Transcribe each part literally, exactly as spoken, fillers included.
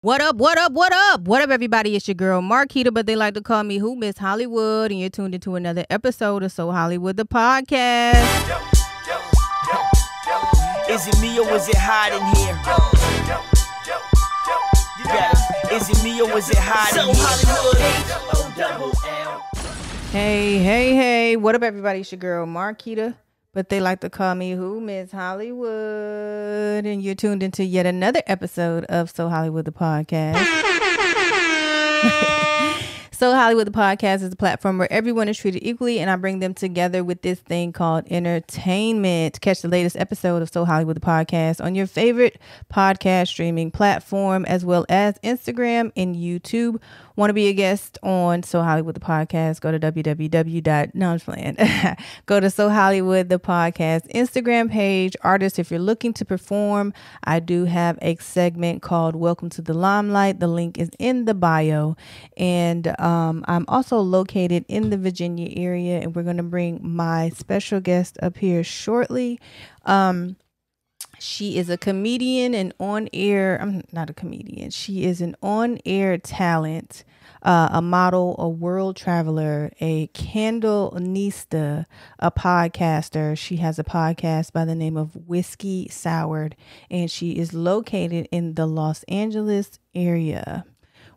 What up, what up, what up? What up, everybody? It's your girl, Marquita, but they like to call me Who Miss Hollywood, and you're tuned into another episode of So Hollywood the Podcast. Is it me or is it hot in here? You got it. Is it me or is it hot in here? So Hollywood. Hey, hey, hey. What up, everybody? It's your girl, Marquita, but they like to call me Who Miss Hollywood, and you're tuned into yet another episode of So Hollywood the Podcast. So Hollywood the Podcast is a platform where everyone is treated equally, and I bring them together with this thing called entertainment. Catch the latest episode of So Hollywood the Podcast on your favorite podcast streaming platform, as well as Instagram and YouTube. Want to be a guest on So Hollywood the Podcast? Go to www. No, I'm just playing. Go to So Hollywood the Podcast Instagram page. Artists, if you're looking to perform, I do have a segment called Welcome to the Limelight. The link is in the bio. And um, I'm also located in the Virginia area, and we're going to bring my special guest up here shortly. Um, She is a comedian and on-air, I'm not a comedian, she is an on-air talent, uh, a model, a world traveler, a candleista, a podcaster. She has a podcast by the name of Whiskey Soured, and she is located in the Los Angeles area.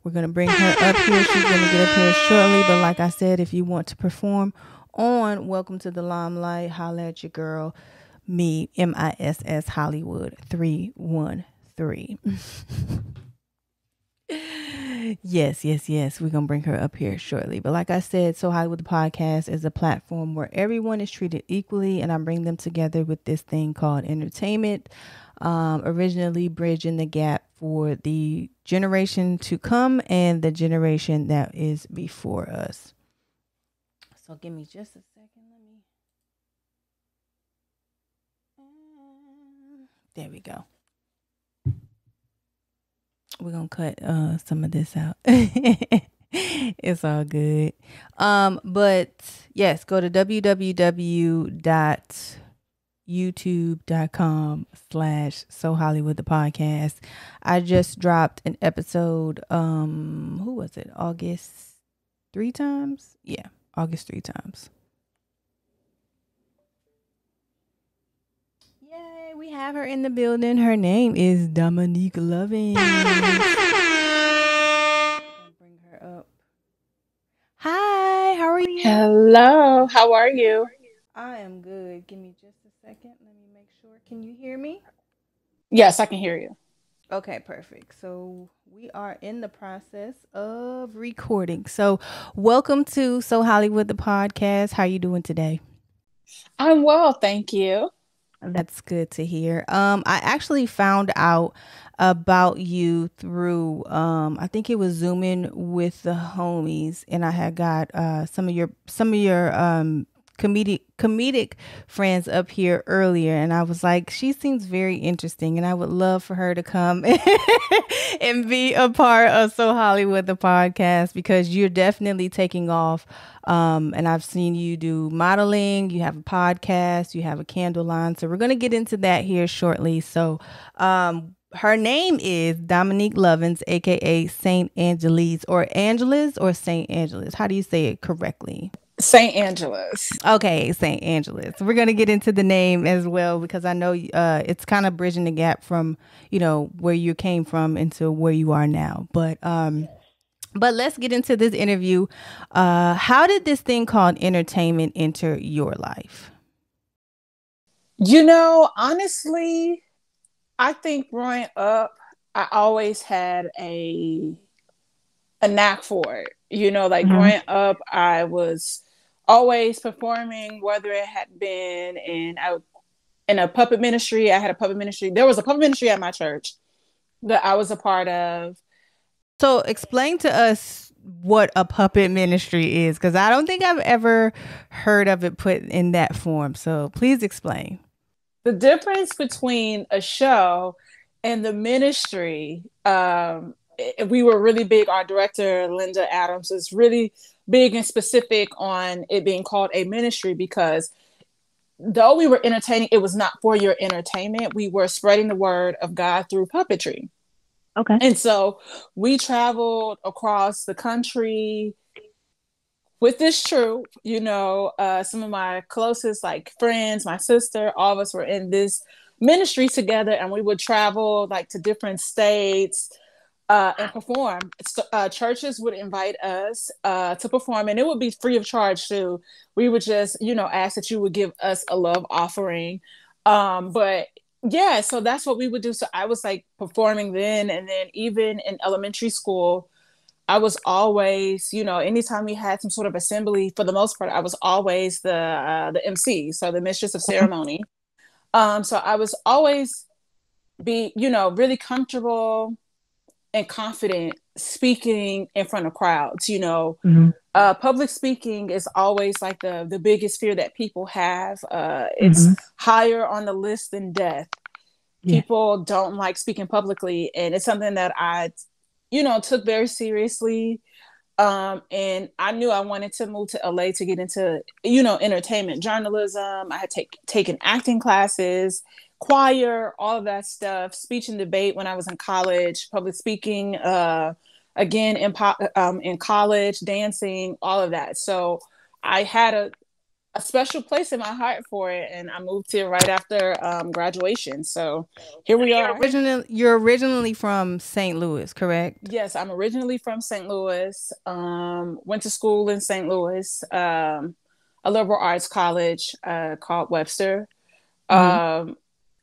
We're going to bring her up here. She's going to get up here shortly, but like I said, if you want to perform on Welcome to the Limelight, holla at your girl. Me, M I S S Hollywood three one three. Yes, yes, yes. We're going to bring her up here shortly. But like I said, So Hollywood the Podcast is a platform where everyone is treated equally, and I bring them together with this thing called entertainment. Um, originally Bridging the Gap for the generation to come and the generation that is before us. So give me just a second. There we go. We're going to cut uh, some of this out. It's all good. Um, but yes, go to www.youtube.com slash So Hollywood the Podcast. I just dropped an episode. Um, who was it? August three times? Yeah, August three times. We have her in the building. Her name is Dominique Loving. Bring her up. Hi, how are you? Hello, how are you? I am good. Give me just a second. Let me make sure. Can you hear me? Yes, I can hear you. Okay, perfect. So we are in the process of recording. So welcome to So Hollywood the Podcast. How are you doing today? I'm well, thank you. That's good to hear. Um, I actually found out about you through, um, I think it was Zoom in with the Homies, and I had got uh, some of your some of your um, comedic comedic friends up here earlier, and I was like, she seems very interesting, and I would love for her to come and be a part of So Hollywood the Podcast, because you're definitely taking off. Um, and I've seen you do modeling, you have a podcast, you have a candle line. So we're going to get into that here shortly. So, um, her name is Dominique Lovins, A K A Saint Angeles or Angeles or Saint Angeles. How do you say it correctly? Saint Angeles. Okay, Saint Angeles. We're going to get into the name as well, because I know uh, it's kind of bridging the gap from, you know, where you came from into where you are now. But, um, But let's get into this interview. Uh, how did this thing called entertainment enter your life? You know, honestly, I think growing up, I always had a a knack for it. You know, like mm-hmm. growing up, I was always performing, whether it had been in, I, in a puppet ministry. I had a puppet ministry. There was a puppet ministry at my church that I was a part of. So explain to us what a puppet ministry is, because I don't think I've ever heard of it put in that form. So please explain. The difference between a show and the ministry, um, we were really big. Our director, Linda Adams, is really big and specific on it being called a ministry, because though we were entertaining, it was not for your entertainment. We were spreading the word of God through puppetry. Okay. And so we traveled across the country with this troop, you know, uh, some of my closest like friends, my sister, all of us were in this ministry together, and we would travel like to different states uh, and perform. So, uh, churches would invite us uh, to perform, and it would be free of charge too. We would just, you know, ask that you would give us a love offering. Um, but yeah, so that's what we would do. So I was like performing then, and then even in elementary school, I was always, you know, anytime we had some sort of assembly, for the most part, I was always the uh, the M C, so the mistress of ceremony. Um, so I was always be, you know, really comfortable and confident speaking in front of crowds, you know. Mm-hmm. Uh, public speaking is always like the, the biggest fear that people have. Uh, it's mm-hmm. higher on the list than death. Yeah. People don't like speaking publicly, and it's something that I, you know, took very seriously. Um, and I knew I wanted to move to L A to get into, you know, entertainment journalism. I had take, taken acting classes, choir, all of that stuff, speech and debate when I was in college, public speaking, uh, again, in, po- um, in college, dancing, all of that. So I had a, a special place in my heart for it. And I moved here right after um, graduation. So here we are. You're originally, you're originally from Saint Louis, correct? Yes, I'm originally from Saint Louis. Um, went to school in Saint Louis, um, a liberal arts college uh, called Webster. Mm-hmm. Um,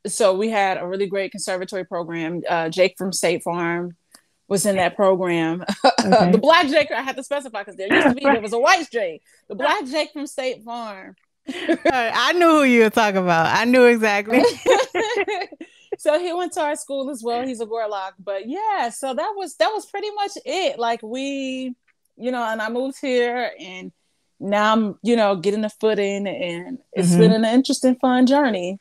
so we had a really great conservatory program. Uh, Jake from State Farm was in that program. Okay. The black Jake, I had to specify because there used to be, there was a white Jake. The black Jake from State Farm. I knew who you were talking about. I knew exactly. So he went to our school as well. He's a Gorlock. But yeah, so that was, that was pretty much it. Like we, you know, and I moved here, and now I'm, you know, getting the footing, and it's mm-hmm. been an interesting, fun journey.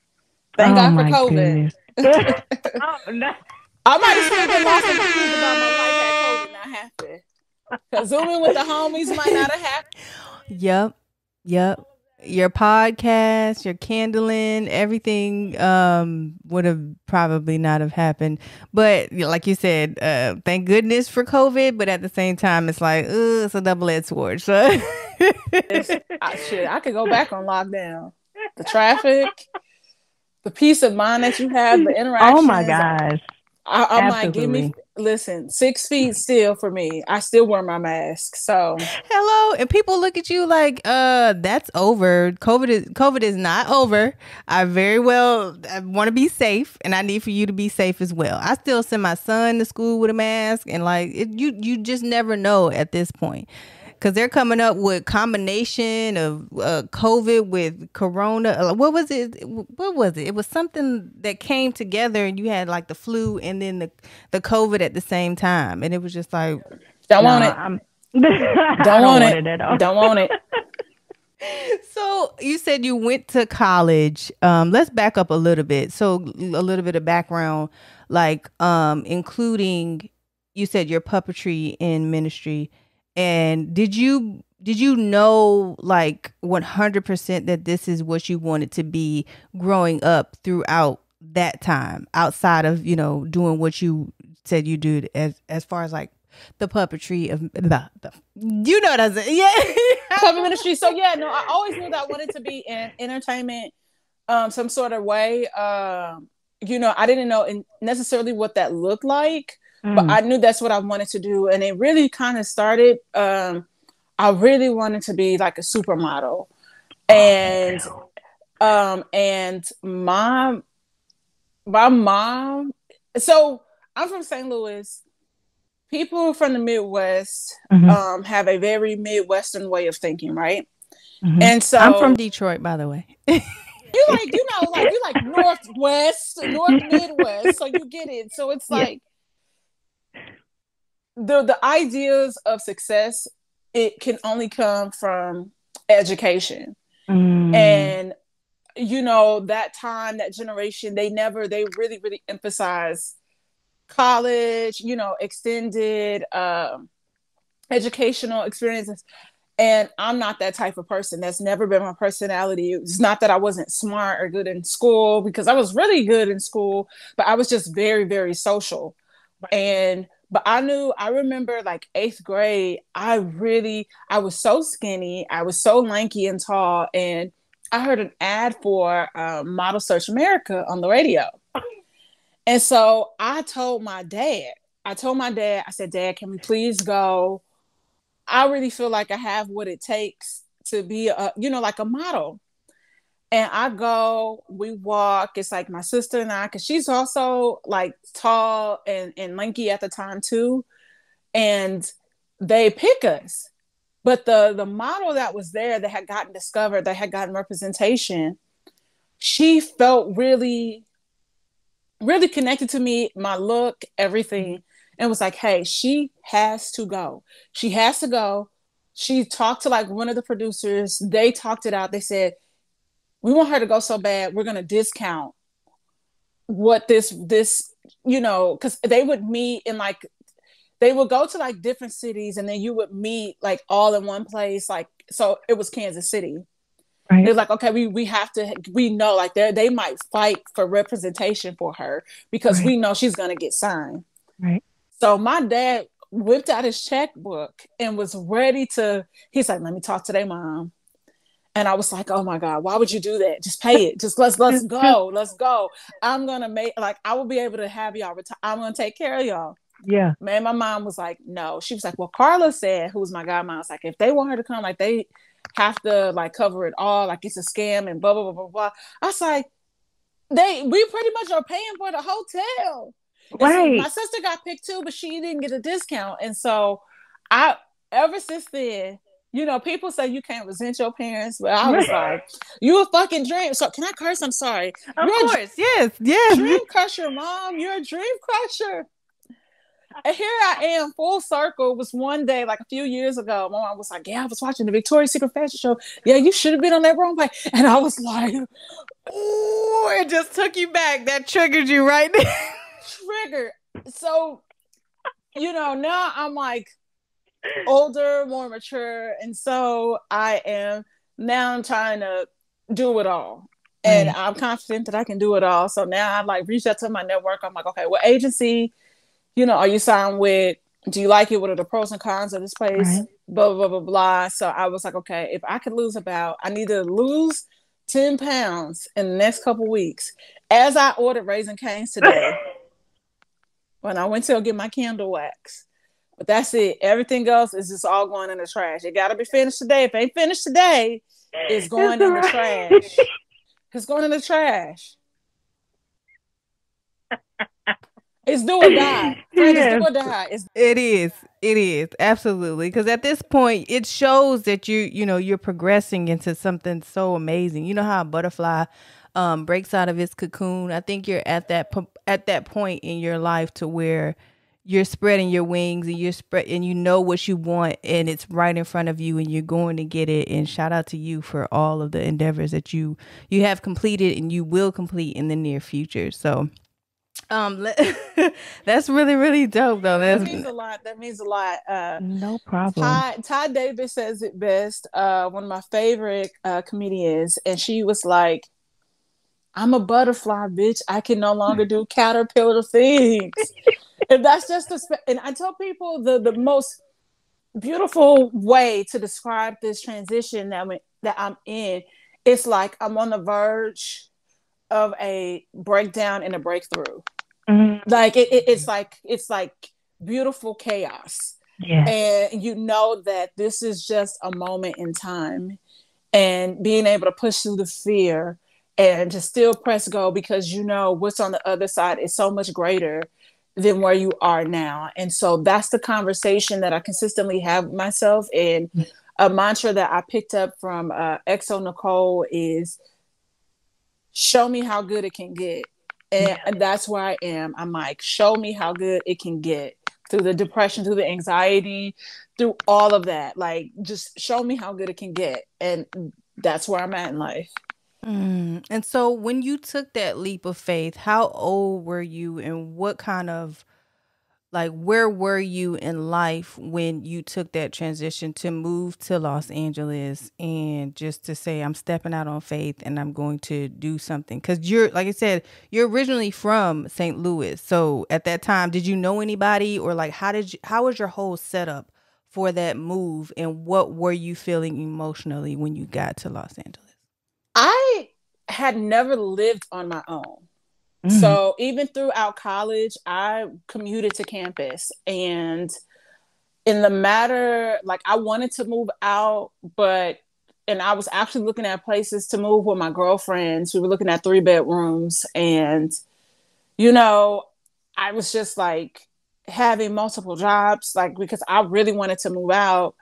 Thank oh God for COVID. Oh, no. I might have still been lost and confused about my life had COVID not happen. Because Zooming with the Homies might not have happened. Yep. Yep. Your podcast, your kindling, everything um, would have probably not have happened. But like you said, uh, thank goodness for COVID. But at the same time, it's like, ugh, it's a double-edged sword. So it's, I, shit, I could go back on lockdown. The traffic, the peace of mind that you have, the interactions. Oh, my gosh. I, I'm like, give me, listen, six feet still for me. I still wear my mask. So hello. And people look at you like, uh, that's over. COVID is COVID is not over. I very well I want to be safe, and I need for you to be safe as well. I still send my son to school with a mask, and like it, you, you just never know at this point. Because they're coming up with combination of uh, COVID with corona. What was it? What was it? It was something that came together, and you had like the flu and then the, the COVID at the same time. And it was just like, don't nah, want it. I'm, don't, don't want, want it. it at all. Don't want it. So you said you went to college. Um, let's back up a little bit. So a little bit of background, like um, including, you said your puppetry in ministry. And did you did you know like one hundred percent that this is what you wanted to be growing up throughout that time, outside of, you know, doing what you said you did as as far as like the puppetry of the, the you know that's it yeah puppet ministry. So yeah, no, I always knew that I wanted to be in entertainment, um, some sort of way. Um, you know, I didn't know in necessarily what that looked like. Mm. But I knew that's what I wanted to do. And it really kind of started, um, I really wanted to be like a supermodel. And um, and my, my mom, so I'm from Saint Louis. People from the Midwest mm-hmm. um, have a very Midwestern way of thinking, right? Mm-hmm. And so I'm from Detroit, by the way. You like, you know, like you like Northwest, North Midwest. So you get it. So it's like, yeah. The the ideas of success, it can only come from education. Mm. And, you know, that time, that generation, they never, they really, really emphasize college, you know, extended um, educational experiences. And I'm not that type of person. That's never been my personality. It's not that I wasn't smart or good in school, because I was really good in school, but I was just very, very social. Right. And, but I knew, I remember like eighth grade, I really, I was so skinny. I was so lanky and tall. And I heard an ad for um, Model Search America on the radio. And so I told my dad, I told my dad, I said, Dad, can we please go? I really feel like I have what it takes to be, a, you know, like a model. And I go, we walk. It's like my sister and I, because she's also like tall and, and lanky at the time too. And they pick us. But the, the model that was there that had gotten discovered, that had gotten representation, she felt really, really connected to me, my look, everything. And was like, hey, she has to go. She has to go. She talked to like one of the producers. They talked it out. They said, we want her to go so bad, we're going to discount what this, this, you know, because they would meet in like, they would go to like different cities and then you would meet like all in one place. Like, so it was Kansas City. Right. They're like, okay, we, we have to, we know like they they might fight for representation for her because right. we know she's going to get signed. Right. So my dad whipped out his checkbook and was ready to, he's like, let me talk to their mom. And I was like, oh my God, why would you do that? Just pay it. Just let's, let's go. Let's go. I'm going to make, like, I will be able to have y'all retire. I'm going to take care of y'all. Yeah. Man, my mom was like, no. She was like, well, Carla said, who was my godmom, I was like, if they want her to come, like they have to like cover it all. Like it's a scam and blah, blah, blah, blah, blah. I was like, they, we pretty much are paying for the hotel. Right. So my sister got picked too, but she didn't get a discount. And so I, ever since then, you know, people say you can't resent your parents, but I was right. like, you a fucking dream. So can I curse? I'm sorry. Of You're course. A, yes. Yes. Dream crusher, mom. You're a dream crusher. And here I am, full circle. It was one day, like a few years ago, my mom was like, yeah, I was watching the Victoria's Secret Fashion Show. Yeah, you should have been on that runway. And I was like, ooh, it just took you back. That triggered you right there. Triggered. So, you know, now I'm like older, more mature. And so I am now I'm trying to do it all. And I'm confident that I can do it all. So now I've like reached out to my network. I'm like, okay, what agency, you know, are you signed with? Do you like it? What are the pros and cons of this place? Right. Blah, blah, blah, blah. So I was like, okay, if I could lose about, I need to lose ten pounds in the next couple weeks. As I ordered Raising Cane's today, when I went to go get my candle wax. But that's it. Everything else is just all going in the trash. It got to be finished today. If it ain't finished today, it's going in the trash. It's going in the trash. It's do or die. It's do or die. It's- it is. It is. Absolutely. Because at this point, it shows that you, you know, you're progressing into something so amazing. You know how a butterfly um, breaks out of its cocoon. I think you're at that at that point in your life to where you're spreading your wings and you're spread and you know what you want and it's right in front of you and you're going to get it. And shout out to you for all of the endeavors that you, you have completed and you will complete in the near future. So, um, le- that's really, really dope though. That's- that means a lot. That means a lot. Uh, no problem. Ty, Ty Davis says it best. Uh, one of my favorite, uh, comedians. And she was like, I'm a butterfly, bitch. I can no longer do caterpillar things. And that's just the sp- and I tell people the, the most beautiful way to describe this transition that we, that I'm in. It's like I'm on the verge of a breakdown and a breakthrough. Mm-hmm. Like it, it, it's like it's like beautiful chaos, yes. And you know that this is just a moment in time. And being able to push through the fear and to still press go because you know what's on the other side is so much greater than where you are now. And so that's the conversation that I consistently have with myself. And a mantra that I picked up from uh, Exo Nicole is, show me how good it can get. And yeah. that's where I am. I'm like, show me how good it can get through the depression, through the anxiety, through all of that. Like, just show me how good it can get. And that's where I'm at in life. Mm. And so when you took that leap of faith, how old were you and what kind of like, where were you in life when you took that transition to move to Los Angeles and just to say, I'm stepping out on faith and I'm going to do something? Because you're, like I said, you're originally from Saint Louis. So at that time, did you know anybody, or like, how did you, how was your whole setup for that move? And what were you feeling emotionally when you got to Los Angeles? I had never lived on my own. Mm-hmm. So even throughout college, I commuted to campus, and in the matter, like, I wanted to move out, but, and I was actually looking at places to move with my girlfriends. We were looking at three bedrooms, and, you know, I was just like having multiple jobs, like, because I really wanted to move out.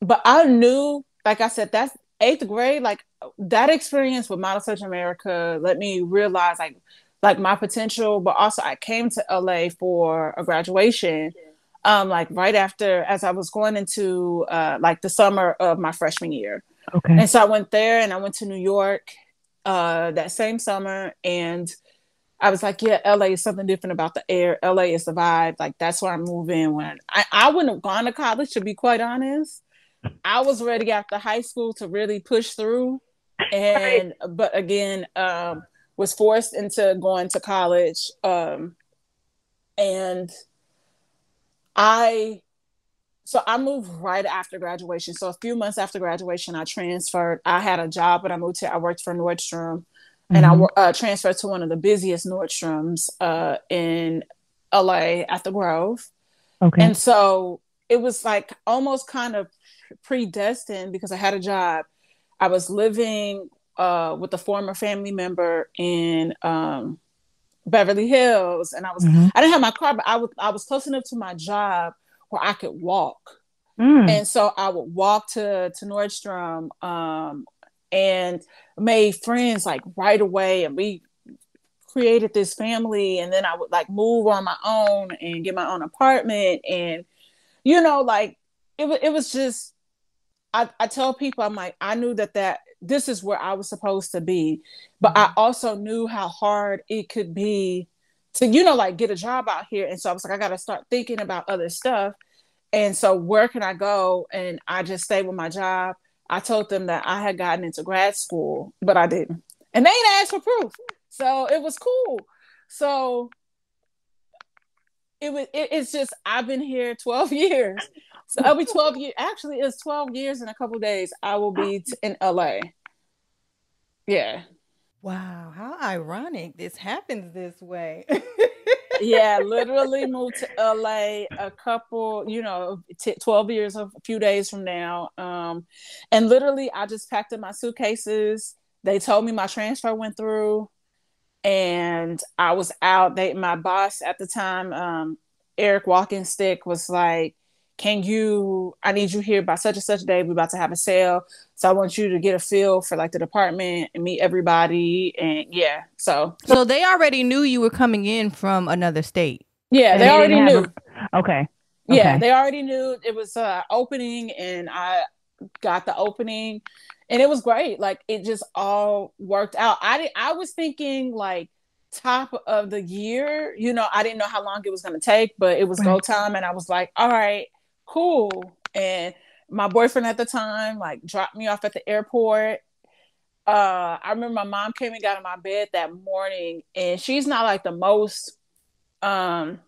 But I knew, like I said, that's eighth grade, like, that experience with Model Search America let me realize like like my potential. But also I came to L A for a graduation, um, like right after, as I was going into uh, like the summer of my freshman year. Okay. And so I went there, and I went to New York uh, that same summer, and I was like, yeah, L A is something different about the air. L A is the vibe. Like, that's where I'm moving. When I, I wouldn't have gone to college, to be quite honest. I was ready after high school to really push through. And right. But again, um, was forced into going to college, um, and I so I moved right after graduation. So a few months after graduation, I transferred. I had a job, but I moved to I worked for Nordstrom, mm-hmm. and I uh, transferred to one of the busiest Nordstroms uh, in L A at The Grove. Okay, and so it was like almost kind of predestined, because I had a job. I was living uh, with a former family member in um, Beverly Hills, and I was—I mm-hmm. didn't have my car, but I was—I was close enough to my job where I could walk, mm. and so I would walk to to Nordstrom, um, and made friends like right away, and we created this family. And then I would like move on my own and get my own apartment, and you know, like it was—it it was just. I, I tell people, I'm like, I knew that, that this is where I was supposed to be, but I also knew how hard it could be to, you know, like get a job out here. And so I was like, I got to start thinking about other stuff. And so where can I go? And I just stayed with my job. I told them that I had gotten into grad school, but I didn't. And they didn't ask for proof. So it was cool. So it was, it, it's just, I've been here twelve years. So I'll be twelve years. Actually, it's twelve years in a couple of days. I will be t- in L A. Yeah. Wow. How ironic this happens this way. Yeah. Literally moved to L A a couple, you know, t- twelve years, a few days from now. Um, and literally I just packed in my suitcases. They told me my transfer went through and I was out. They, my boss at the time, um, Eric Walkenstick, was like, can you, I need you here by such and such day. We're about to have a sale. So I want you to get a feel for like the department and meet everybody. And yeah, so. So they already knew you were coming in from another state. Yeah, they, they already knew. A... Okay. okay. Yeah, they already knew. It was uh, opening, and I got the opening, and it was great. Like, it just all worked out. I did, I was thinking like top of the year, you know, I didn't know how long it was going to take, but it was go time. And I was like, all right, cool. And my boyfriend at the time like dropped me off at the airport. uh I remember my mom came and got in my bed that morning, and she's not like the most um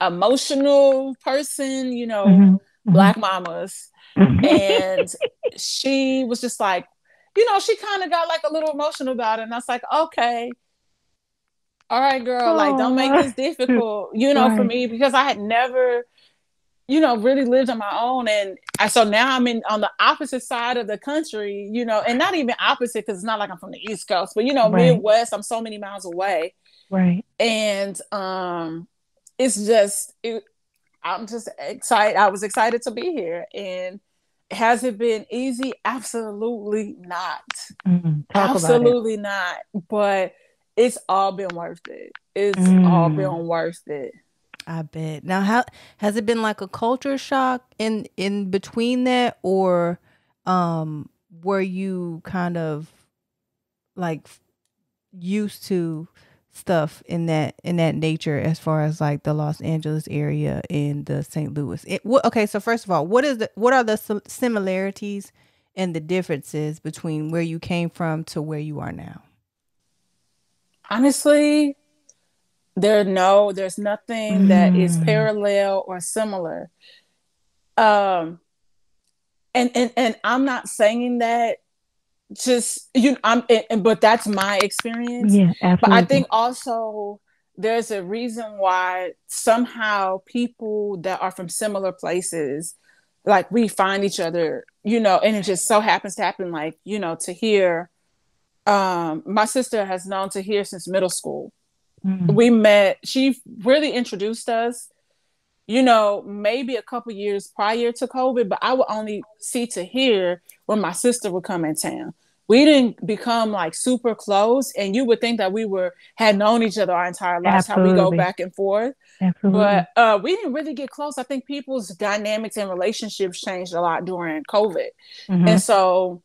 emotional person, you know, mm-hmm. Black mamas. And she was just like, you know, she kind of got like a little emotional about it, and I was like, okay, all right, girl, like, don't make this difficult, you know, for me, because I had never, you know, really lived on my own. And I, so now I'm in on the opposite side of the country, you know, and not even opposite, because it's not like I'm from the East Coast, but, you know, right. Midwest, I'm so many miles away. Right. And um, it's just, it, I'm just excited. I was excited to be here. And has it been easy? Absolutely not. Mm-hmm. Absolutely not. But it's all been worth it. It's mm. all been worth it. I bet. Now, how has it been like a culture shock in, in between that, or um, were you kind of like used to stuff in that in that nature as far as like the Los Angeles area and the Saint Louis. It, wh- okay, so first of all, what is the, what are the sim- similarities and the differences between where you came from to where you are now? Honestly, there no there's nothing mm. that is parallel or similar. Um, and and and I'm not saying that. Just you know, I'm, and, but that's my experience. Yeah, absolutely. But I think also there's a reason why somehow people that are from similar places, like we find each other, you know, and it just so happens to happen. Like, you know, Tahir, um, my sister has known Tahir since middle school. Mm-hmm. We met. She really introduced us, you know, maybe a couple years prior to COVID, but I would only see Tahir when my sister would come in town. We didn't become like super close, and you would think that we were had known each other our entire lives, Absolutely. How we go back and forth. Absolutely. But uh, we didn't really get close. I think people's dynamics and relationships changed a lot during COVID. Mm-hmm. And so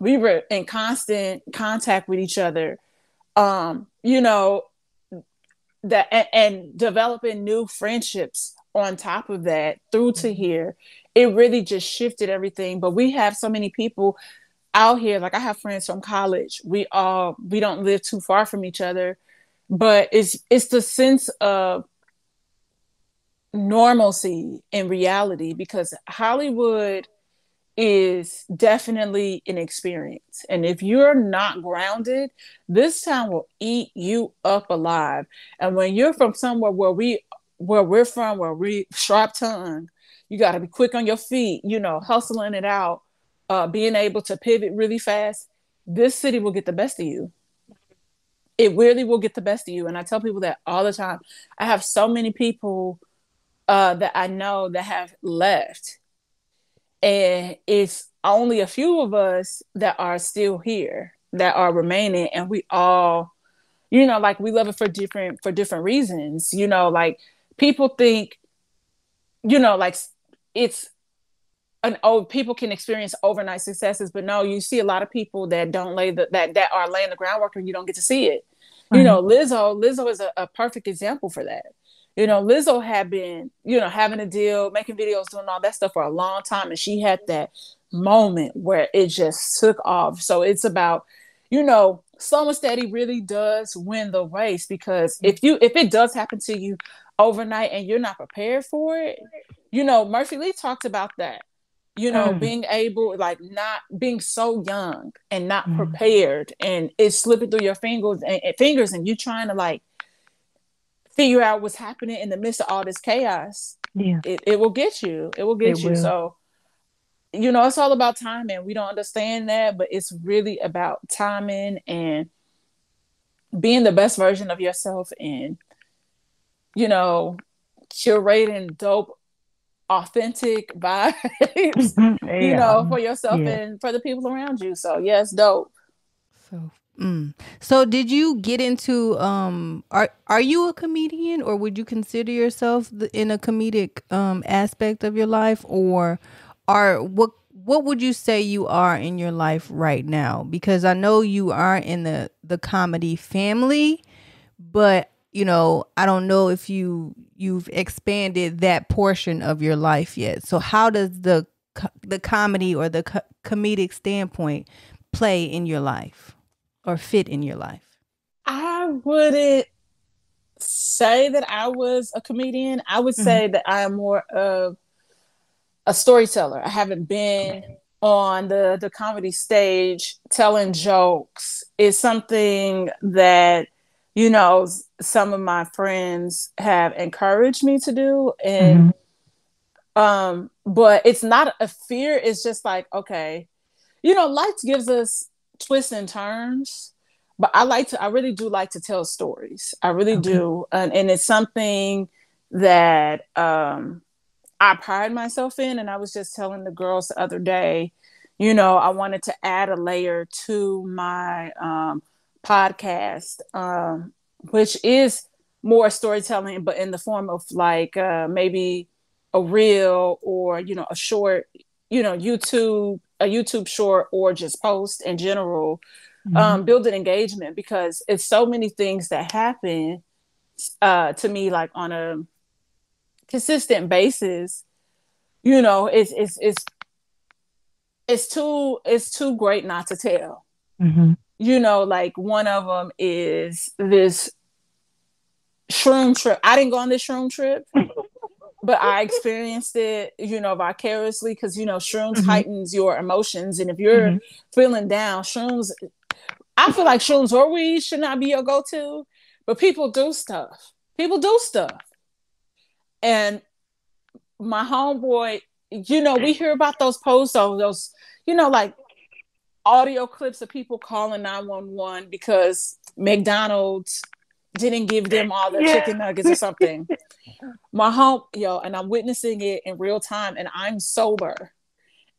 we were in constant contact with each other, um, you know, that and, and developing new friendships on top of that through to here. It really just shifted everything. But we have so many people out here. Like, I have friends from college. We all, we don't live too far from each other, but it's, it's the sense of normalcy and reality, because Hollywood is definitely an experience. And if you're not grounded, this town will eat you up alive. And when you're from somewhere where we, where we're from, where we sharp tongue, you got to be quick on your feet, you know, hustling it out, uh, being able to pivot really fast. This city will get the best of you. It really will get the best of you. And I tell people that all the time. I have so many people uh, that I know that have left, and it's only a few of us that are still here, that are remaining. And we all, you know, like, we love it for different, for different reasons. You know, like, people think, you know, like, it's an old, people can experience overnight successes, but no, you see a lot of people that don't lay the, that, that are laying the groundwork, and you don't get to see it. Mm-hmm. You know, Lizzo, Lizzo is a, a perfect example for that. You know, Lizzo had been, you know, having a deal, making videos, doing all that stuff for a long time. And she had that moment where it just took off. So it's about, you know, slow and steady really does win the race, because if you, if it does happen to you overnight and you're not prepared for it, you know, Murphy Lee talked about that, you know, mm. being able, like, not being so young and not mm. prepared, and it's slipping through your fingers and, and fingers, and you trying to, like, figure out what's happening in the midst of all this chaos. Yeah. It, it will get you. It will get it you. Will. So, you know, it's all about timing. We don't understand that, but it's really about timing and being the best version of yourself, and, you know, curating dope, authentic vibes, mm-hmm. yeah. you know, for yourself yeah. and for the people around you. So yeah, it's dope. So, mm. so did you get into, um, are, are you a comedian, or would you consider yourself the, in a comedic, um, aspect of your life, or are, what, what would you say you are in your life right now? Because I know you are in the, the comedy family, but you know, I don't know if you you've expanded that portion of your life yet. So how does the the comedy or the co- comedic standpoint play in your life, or fit in your life? I wouldn't say that I was a comedian. I would mm-hmm. say that I am more of a storyteller. I haven't been on the, the comedy stage telling jokes. It's something that, you know, some of my friends have encouraged me to do. And, mm-hmm. um, but it's not a fear. It's just like, okay, you know, life gives us twists and turns, but I like to, I really do like to tell stories. I really okay. do. And, and it's something that, um, I pride myself in. And I was just telling the girls the other day, you know, I wanted to add a layer to my, um, podcast, um, which is more storytelling, but in the form of like uh, maybe a reel, or, you know, a short, you know, YouTube, a YouTube short, or just post in general, mm-hmm. um, building engagement, because it's so many things that happen uh, to me, like on a consistent basis. You know, it's it's it's it's too it's too great not to tell. Mm-hmm. You know, like one of them is this shroom trip. I didn't go on this shroom trip, but I experienced it, you know, vicariously, because, you know, shrooms mm-hmm. heightens your emotions. And if you're mm-hmm. feeling down, shrooms, I feel like shrooms or weed should not be your go-to, but people do stuff. People do stuff. And my homeboy, you know, we hear about those posts, those, you know, like audio clips of people calling nine one one because McDonald's didn't give them all the yeah. chicken nuggets or something. My home, yo, and I'm witnessing it in real time, and I'm sober.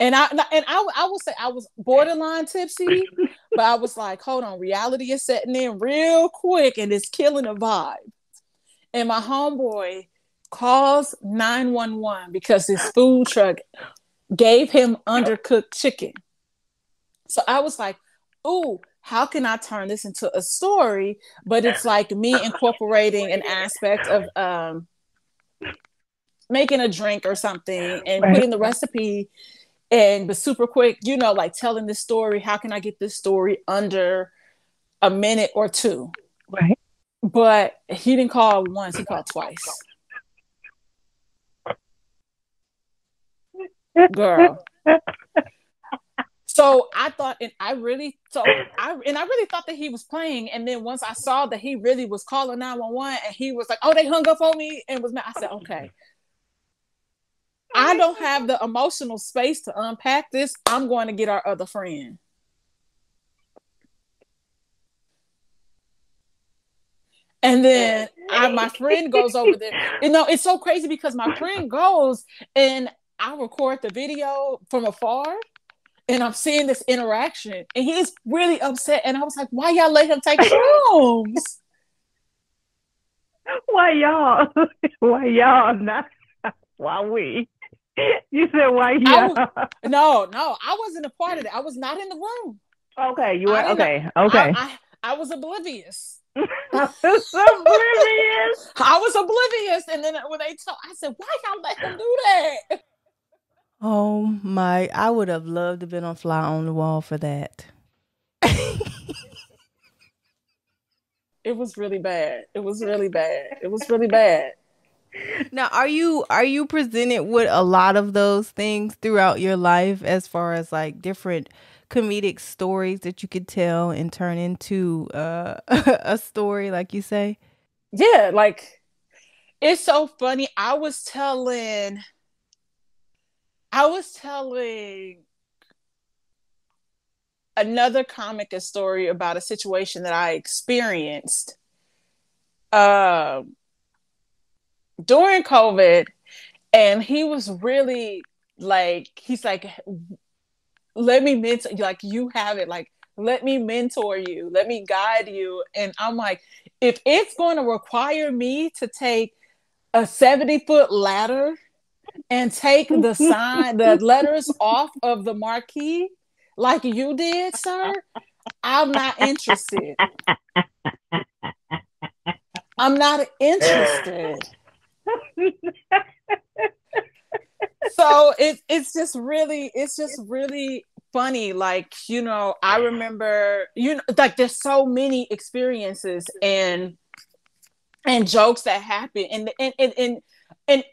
And I and I, I will say I was borderline tipsy, but I was like, hold on, reality is setting in real quick, and it's killing the vibe. And my homeboy calls nine one one because his food truck gave him undercooked chicken. So I was like, ooh, how can I turn this into a story? But it's like me incorporating an aspect of um, making a drink or something and right. putting the recipe in, but super quick, you know, like telling this story. How can I get this story under a minute or two? Right. But he didn't call once, he called twice. Girl. So I thought, and I really, so I and I really thought that he was playing. And then once I saw that he really was calling nine one one, and he was like, "Oh, they hung up on me," and was mad. I said, "Okay, I don't have the emotional space to unpack this. I'm going to get our other friend." And then I, my friend goes over there. You know, it's so crazy because my friend goes, and I record the video from afar. And I'm seeing this interaction, and he's really upset. And I was like, why y'all let him take shrooms? Why y'all? Why y'all? Not why we? You said why y'all? Was, no, no. I wasn't a part of that. I was not in the room. Okay. You were? Okay. Okay. I, I, I was oblivious. Oblivious? I was oblivious. And then when they told, I said, why y'all let him do that? Oh my, I would have loved to have been on fly on the wall for that. It was really bad. It was really bad. It was really bad. Now, are you are you presented with a lot of those things throughout your life as far as like different comedic stories that you could tell and turn into uh, a story, like you say? Yeah, like it's so funny. I was telling I was telling another comic a story about a situation that I experienced uh, during COVID, and he was really like, he's like, let me mentor, like you have it, like let me mentor you, let me guide you. And I'm like, if it's going to require me to take a seventy foot ladder and take the sign, the letters off of the marquee like you did, sir, I'm not interested. I'm not interested. So it, it's just really, it's just really funny. Like, you know, I remember, you know, like there's so many experiences and and jokes that happen, and and and and, and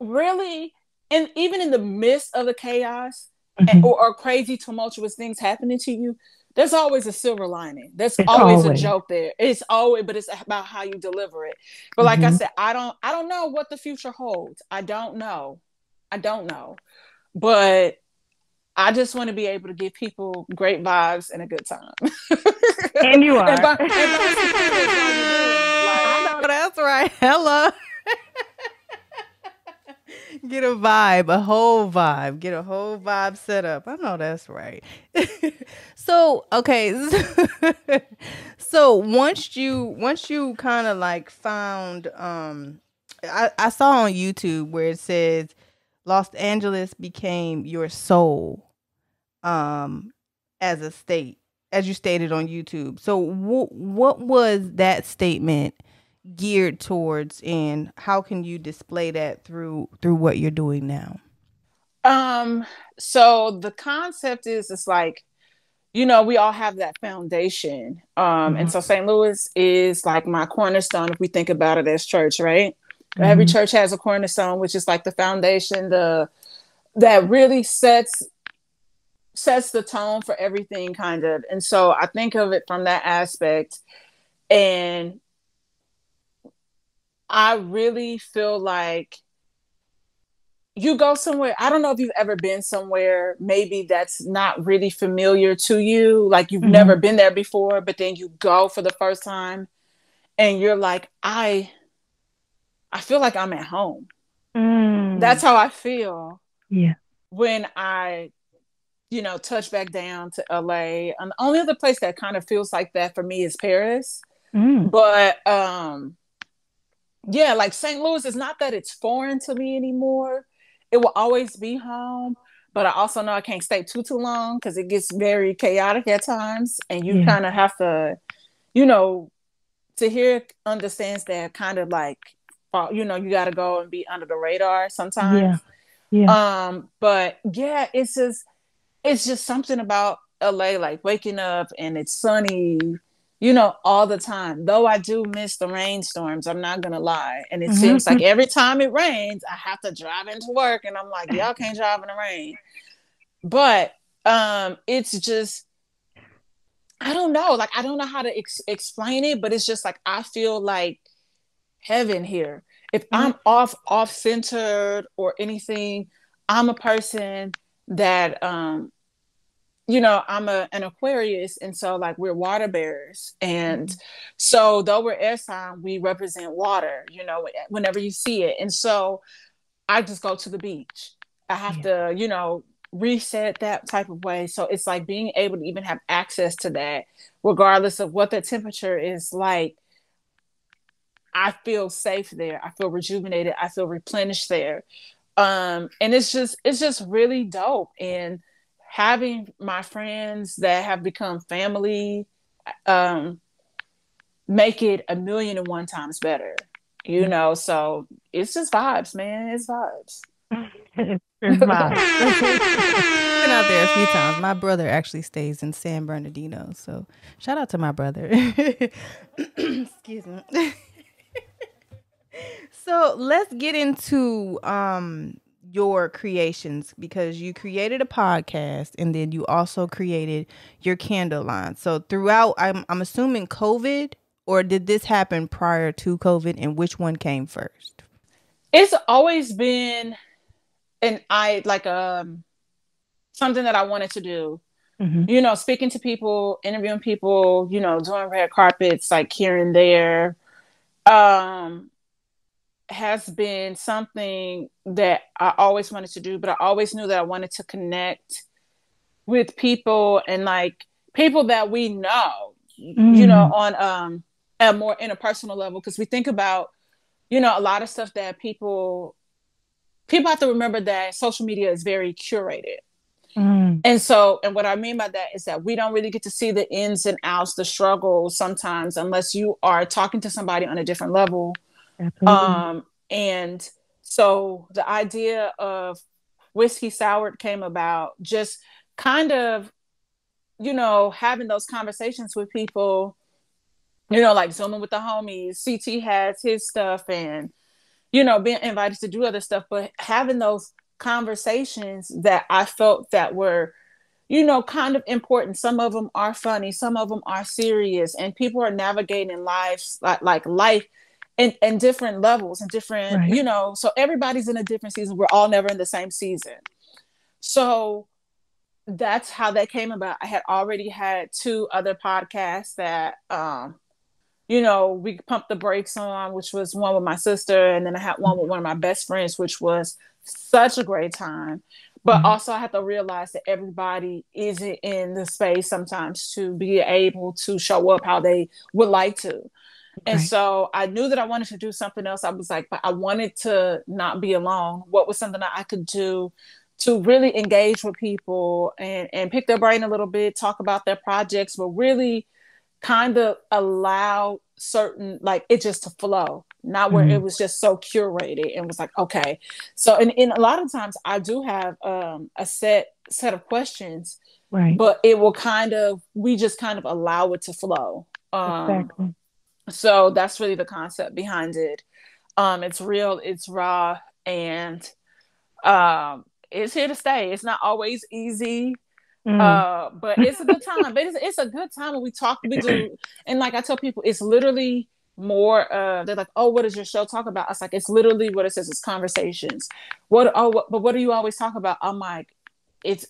really, and even in the midst of the chaos mm-hmm. and, or, or crazy tumultuous things happening to you, there's always a silver lining. There's always, always a joke there. It's always, but it's about how you deliver it. But like mm-hmm. I said, I don't, I don't know what the future holds. I don't know. I don't know. But I just want to be able to give people great vibes and a good time. And you are. And by, and by, I know that's right. Hello. Get a vibe, a whole vibe. Get a whole vibe set up. I know that's right. So, okay. So once you once you kind of like found, um, I, I saw on YouTube where it says Los Angeles became your soul um, as a state, as you stated on YouTube. So w- what was that statement geared towards, and how can you display that through through what you're doing now? Um, so the concept is, it's like, you know, we all have that foundation. Um, mm-hmm. And so Saint Louis is like my cornerstone, if we think about it as church, right? Mm-hmm. Every church has a cornerstone, which is like the foundation, the that really sets sets the tone for everything, kind of. And so I think of it from that aspect. And I really feel like you go somewhere, I don't know if you've ever been somewhere maybe that's not really familiar to you, like you've mm-hmm. never been there before, but then you go for the first time and you're like, I I feel like I'm at home. Mm. That's how I feel. Yeah. When I, you know, touch back down to L A. And the only other place that kind of feels like that for me is Paris. Mm. But um yeah, like Saint Louis is not that it's foreign to me anymore. It will always be home, but I also know I can't stay too, too long because it gets very chaotic at times. And you yeah. kind of have to, you know, to here understands that kind of like, you know, you got to go and be under the radar sometimes. Yeah. yeah. Um, but yeah, it's just, it's just something about L A, like waking up and it's sunny, you know, all the time, though I do miss the rainstorms, I'm not going to lie. And it mm-hmm. seems like every time it rains, I have to drive into work and I'm like, y'all can't drive in the rain. But um, it's just, I don't know. Like, I don't know how to ex- explain it, but it's just like, I feel like heaven here. If mm-hmm. I'm off, off centered or anything, I'm a person that, um, you know, I'm a, an Aquarius. And so like we're water bearers. And mm-hmm. so though we're air sign, we represent water, you know, whenever you see it. And so I just go to the beach. I have yeah. to, you know, reset that type of way. So it's like being able to even have access to that, regardless of what the temperature is like, I feel safe there. I feel rejuvenated. I feel replenished there. Um, and it's just, it's just really dope. And having my friends that have become family um, make it a million and one times better, you know? So it's just vibes, man. It's vibes. It's vibes. Been out there a few times. My brother actually stays in San Bernardino. So shout out to my brother. Excuse me. So let's get into... Um, your creations, because you created a podcast and then you also created your candle line. So throughout, I'm, I'm assuming COVID, or did this happen prior to COVID, and which one came first? It's always been an I like um something that I wanted to do, mm-hmm. you know, speaking to people, interviewing people, you know, doing red carpets like here and there. Um, has been something that I always wanted to do, but I always knew that I wanted to connect with people, and like people that we know, mm. you know, on um, a more interpersonal level. Cause we think about, you know, a lot of stuff that people, people have to remember that social media is very curated. Mm. And so, and what I mean by that is that we don't really get to see the ins and outs, the struggles sometimes, unless you are talking to somebody on a different level. Absolutely. Um, and so the idea of Whiskey Soured came about just kind of, you know, having those conversations with people, you know, like Zooming with the Homies. C T has his stuff, and, you know, being invited to do other stuff, but having those conversations that I felt that were, you know, kind of important. Some of them are funny, some of them are serious, and people are navigating lives like, like life And, and different levels and different, right. you know, so everybody's in a different season. We're all never in the same season. So that's how that came about. I had already had two other podcasts that, um, you know, we pumped the brakes on, which was one with my sister. And then I had one with one of my best friends, which was such a great time. But mm-hmm. also I had to realize that everybody isn't in the space sometimes to be able to show up how they would like to. And right. so I knew that I wanted to do something else. I was like, but I wanted to not be alone. What was something that I could do to really engage with people and, and pick their brain a little bit, talk about their projects, but really kind of allow certain, like, it just to flow, not where mm-hmm. it was just so curated and was like, okay. So, and, and a lot of times I do have um, a set set of questions, right? But it will kind of, we just kind of allow it to flow. Um, exactly. So that's really the concept behind it. Um, it's real, it's raw, and um, it's here to stay. It's not always easy, mm. uh, but it's a good time. It's, it's a good time when we talk. We do, and like I tell people, it's literally more. Uh, they're like, "Oh, what does your show talk about?" I was like, "It's literally what it says. It's conversations." What? Oh, what, but what do you always talk about? I'm like, it's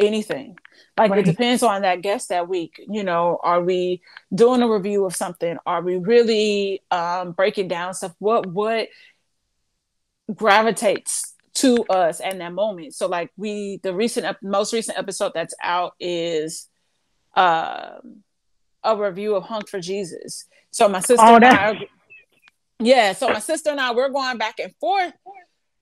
anything. Like right. It depends on that guest that week. You know, are we doing a review of something? Are we really um, breaking down stuff? What what gravitates to us in that moment? So like we, the recent, ep- most recent episode that's out is um, a review of Hunk for Jesus. So my sister oh, and I, are, yeah. So my sister and I, we're going back and forth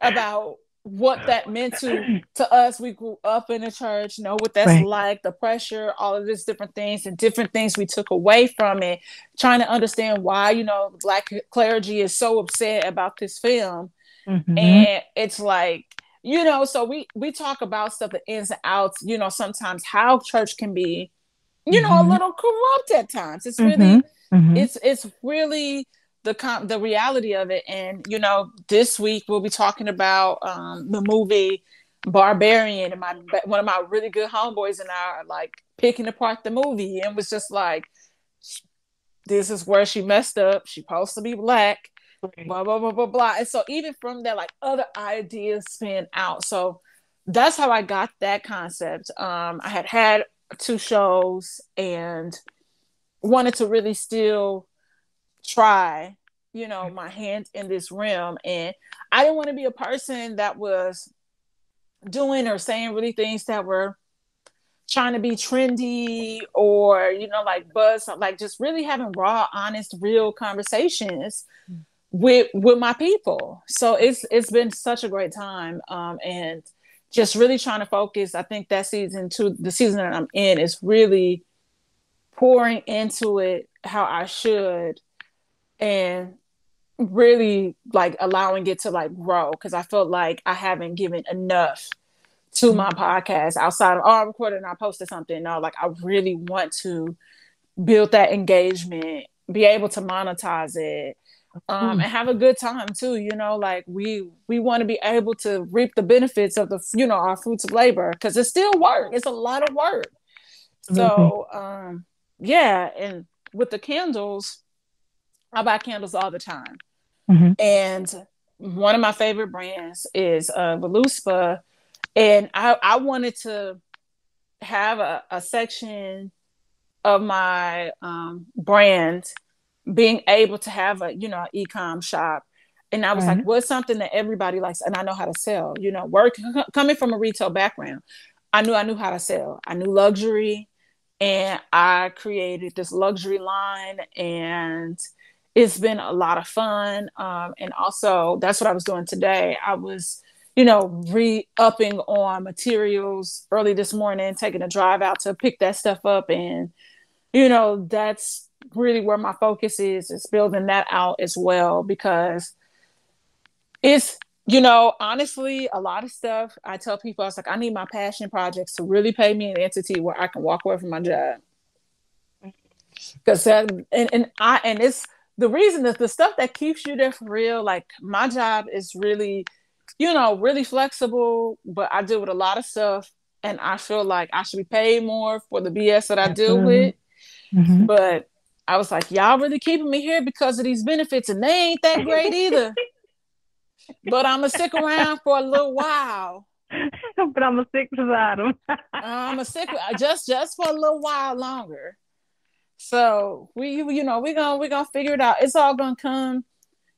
about what that meant to, to us. We grew up in the church, know what that's right. like, the pressure, all of these different things and different things we took away from it, trying to understand why, you know, Black clergy is so upset about this film. Mm-hmm. And it's like, you know, so we, we talk about stuff, the ins and outs, you know, sometimes how church can be, you mm-hmm. know, a little corrupt at times. It's mm-hmm. really, mm-hmm. it's, it's really the com- the reality of it. And, you know, this week we'll be talking about um, the movie Barbarian, and my, one of my really good homeboys and I are like picking apart the movie and was just like, this is where she messed up. She's supposed to be Black. Blah, blah, blah, blah, blah. And so even from that, like other ideas spin out. So that's how I got that concept. Um, I had had two shows and wanted to really still try, you know, my hand in this realm. And I didn't want to be a person that was doing or saying really things that were trying to be trendy or, you know, like buzz, like just really having raw, honest, real conversations mm. with with my people. So it's it's been such a great time, um, and just really trying to focus. I think that season two, the season that I'm in, is really pouring into it how I should, and really like allowing it to like grow, because I felt like I haven't given enough to my podcast outside of, oh, I recorded and I posted something. No, like I really want to build that engagement, be able to monetize it, um, mm. and have a good time too. You know, like we, we want to be able to reap the benefits of the, you know, our fruits of labor, because it's still work. It's a lot of work. So, um, yeah. And with the candles, I buy candles all the time. Mm-hmm. And one of my favorite brands is uh, Voluspa. And I, I wanted to have a, a section of my um, brand being able to have a, you know, an e-com shop. And I was mm-hmm. like, what's something that everybody likes? And I know how to sell, you know, work c- coming from a retail background. I knew I knew how to sell. I knew luxury, and I created this luxury line, and it's been a lot of fun. Um, and also that's what I was doing today. I was, you know, re-upping on materials early this morning, taking a drive out to pick that stuff up. And, you know, that's really where my focus is, is building that out as well, because it's, you know, honestly, a lot of stuff I tell people, I was like, I need my passion projects to really pay me an entity where I can walk away from my job. Because that, and, and I, and it's the reason that the stuff that keeps you there for real, like my job is really, you know, really flexible, but I deal with a lot of stuff, and I feel like I should be paid more for the B S that I deal mm-hmm. with. Mm-hmm. But I was like, y'all really keeping me here because of these benefits, and they ain't that great either. But I'm gonna stick around for a little while. But I'm gonna stick beside them. I'm gonna stick just just for a little while longer. So we, you know, we gonna we gonna figure it out. It's all gonna come,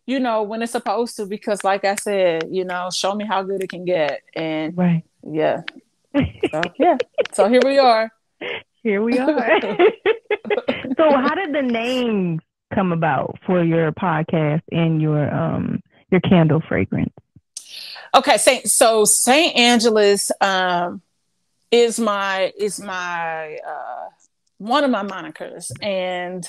you know, when it's supposed to, because like I said, you know, show me how good it can get. And right. yeah. So, yeah. So here we are. Here we are. So how did the name come about for your podcast and your, um, your candle fragrance? Okay, Saint, so Saint Angeles um, is my is my uh, one of my monikers, and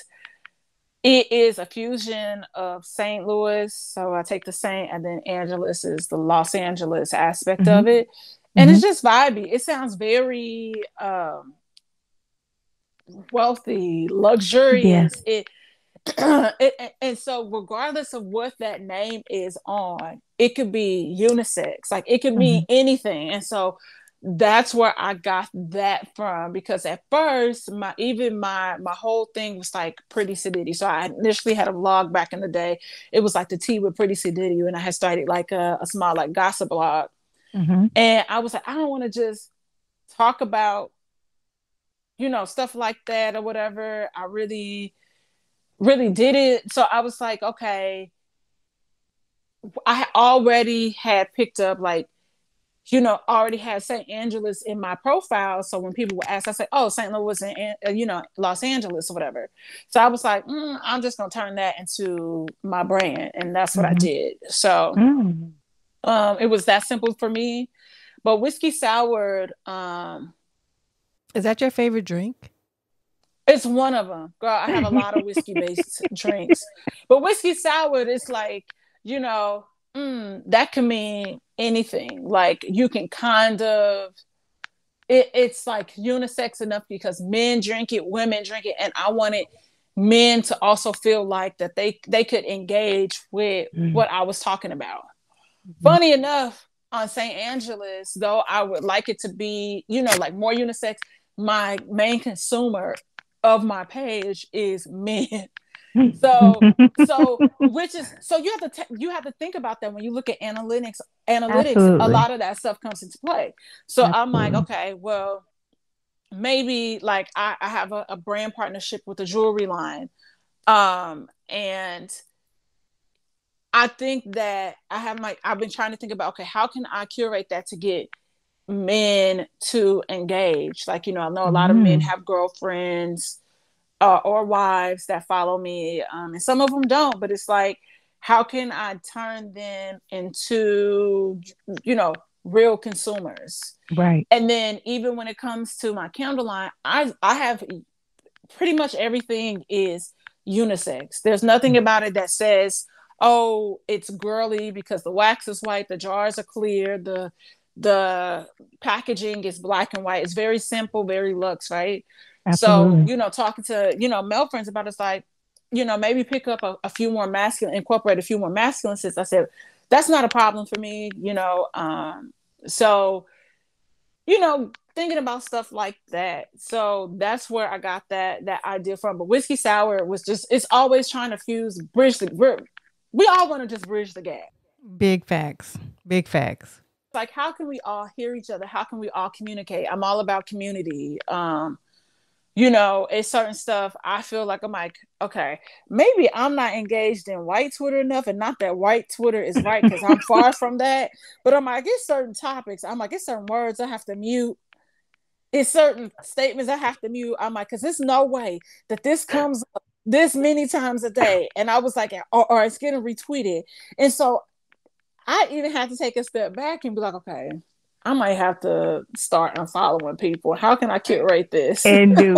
it is a fusion of Saint Louis. So I take the Saint, and then Angeles is the Los Angeles aspect mm-hmm. of it, and mm-hmm. it's just vibey. It sounds very um, wealthy, luxurious. Yeah. It. it, and so regardless of what that name is on, it could be unisex, like it could mean mm-hmm. anything. And so that's where I got that from, because at first my even my my whole thing was like Pretty Sedity. So I initially had a vlog back in the day. It was like the tea with Pretty Sedity, and I had started like a, a small like gossip blog, mm-hmm. and I was like, I don't want to just talk about, you know, stuff like that or whatever. I really really did it. So I was like, okay, I already had picked up, like, you know, already had Saint Angeles in my profile. So when people would ask, I said, oh, Saint Louis and, you know, Los Angeles or whatever. So I was like, mm, I'm just going to turn that into my brand. And that's what mm-hmm. I did. So mm. um, it was that simple for me. But Whiskey Soured. Um, Is that your favorite drink? It's one of them. Girl, I have a lot of whiskey-based drinks. But Whiskey Soured, it's like, you know, mm, that can mean anything. Like, you can kind of... It, it's, like, unisex enough because men drink it, women drink it, and I wanted men to also feel like that they, they could engage with mm. what I was talking about. Mm-hmm. Funny enough, on Saint Angeles, though, I would like it to be, you know, like, more unisex. My main consumer of my page is men, so so which is so you have to t- you have to think about that when you look at analytics. Analytics, Absolutely. A lot of that stuff comes into play. So Absolutely. I'm like, okay, well, maybe like I, I have a, a brand partnership with a jewelry line, um, and I think that I have my I've been trying to think about, okay, how can I curate that to get men to engage? Like, you know, I know a lot mm-hmm. of men have girlfriends uh, or wives that follow me, um, and some of them don't, but it's like, how can I turn them into, you know, real consumers? Right. And then even when it comes to my candle line, I, I have pretty much everything is unisex. There's nothing about it that says, oh, it's girly, because the wax is white, the jars are clear, the the packaging is black and white. It's very simple, very luxe, right? Absolutely. So, you know, talking to, you know, male friends about it, it's like, you know, maybe pick up a, a few more masculine, incorporate a few more masculine scents. I said, that's not a problem for me, you know. Um, so, you know, thinking about stuff like that. So that's where I got that that idea from. But Whiskey Soured was just, it's always trying to fuse, bridge the, we're, we all want to just bridge the gap. Big facts, big facts. Like, how can we all hear each other? How can we all communicate? I'm all about community. Um, you know, it's certain stuff. I feel like I'm like, okay, maybe I'm not engaged in white Twitter enough, and not that white Twitter is right, because I'm far from that. But I'm like, it's certain topics. I'm like, it's certain words I have to mute. It's certain statements I have to mute. I'm like, because there's no way that this comes up this many times a day. And I was like, or, or it's getting retweeted. And so I even had to take a step back and be like, okay, I might have to start unfollowing people. How can I curate this? And do.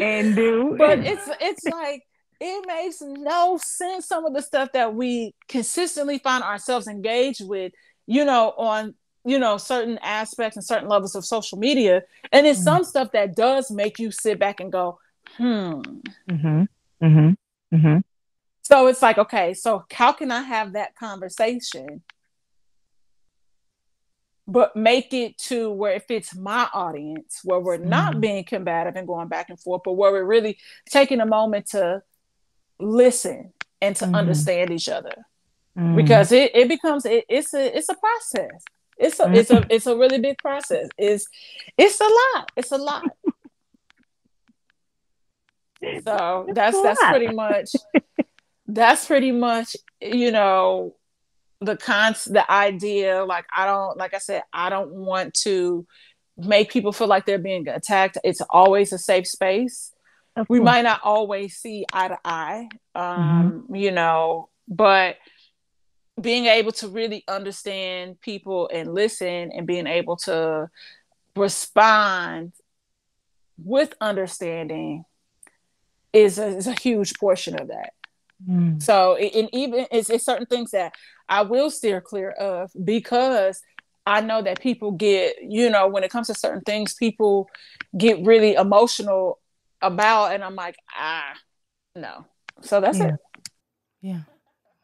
And do. But it's it's like, it makes no sense, some of the stuff that we consistently find ourselves engaged with, you know, on, you know, certain aspects and certain levels of social media. And it's mm-hmm. some stuff that does make you sit back and go, hmm. Mm-hmm. Mm-hmm. Mm-hmm. So it's like, okay, so how can I have that conversation, but make it to where it fits my audience, where we're mm-hmm. not being combative and going back and forth, but where we're really taking a moment to listen and to mm-hmm. understand each other, mm-hmm. because it, it becomes, it, it's a, it's a process. It's a, it's a, it's a really big process. It's, it's a lot. It's a lot. So that's, that's, that's pretty much... That's pretty much, you know, the cons, the idea. Like, I don't, like I said, I don't want to make people feel like they're being attacked. It's always a safe space. We might not always see eye to eye, um, mm-hmm. you know, but being able to really understand people and listen, and being able to respond with understanding is a, is a huge portion of that. Mm. So, and even it's, it's certain things that I will steer clear of, because I know that people get, you know, when it comes to certain things, people get really emotional about, and I'm like, ah, no. So that's yeah. it. Yeah.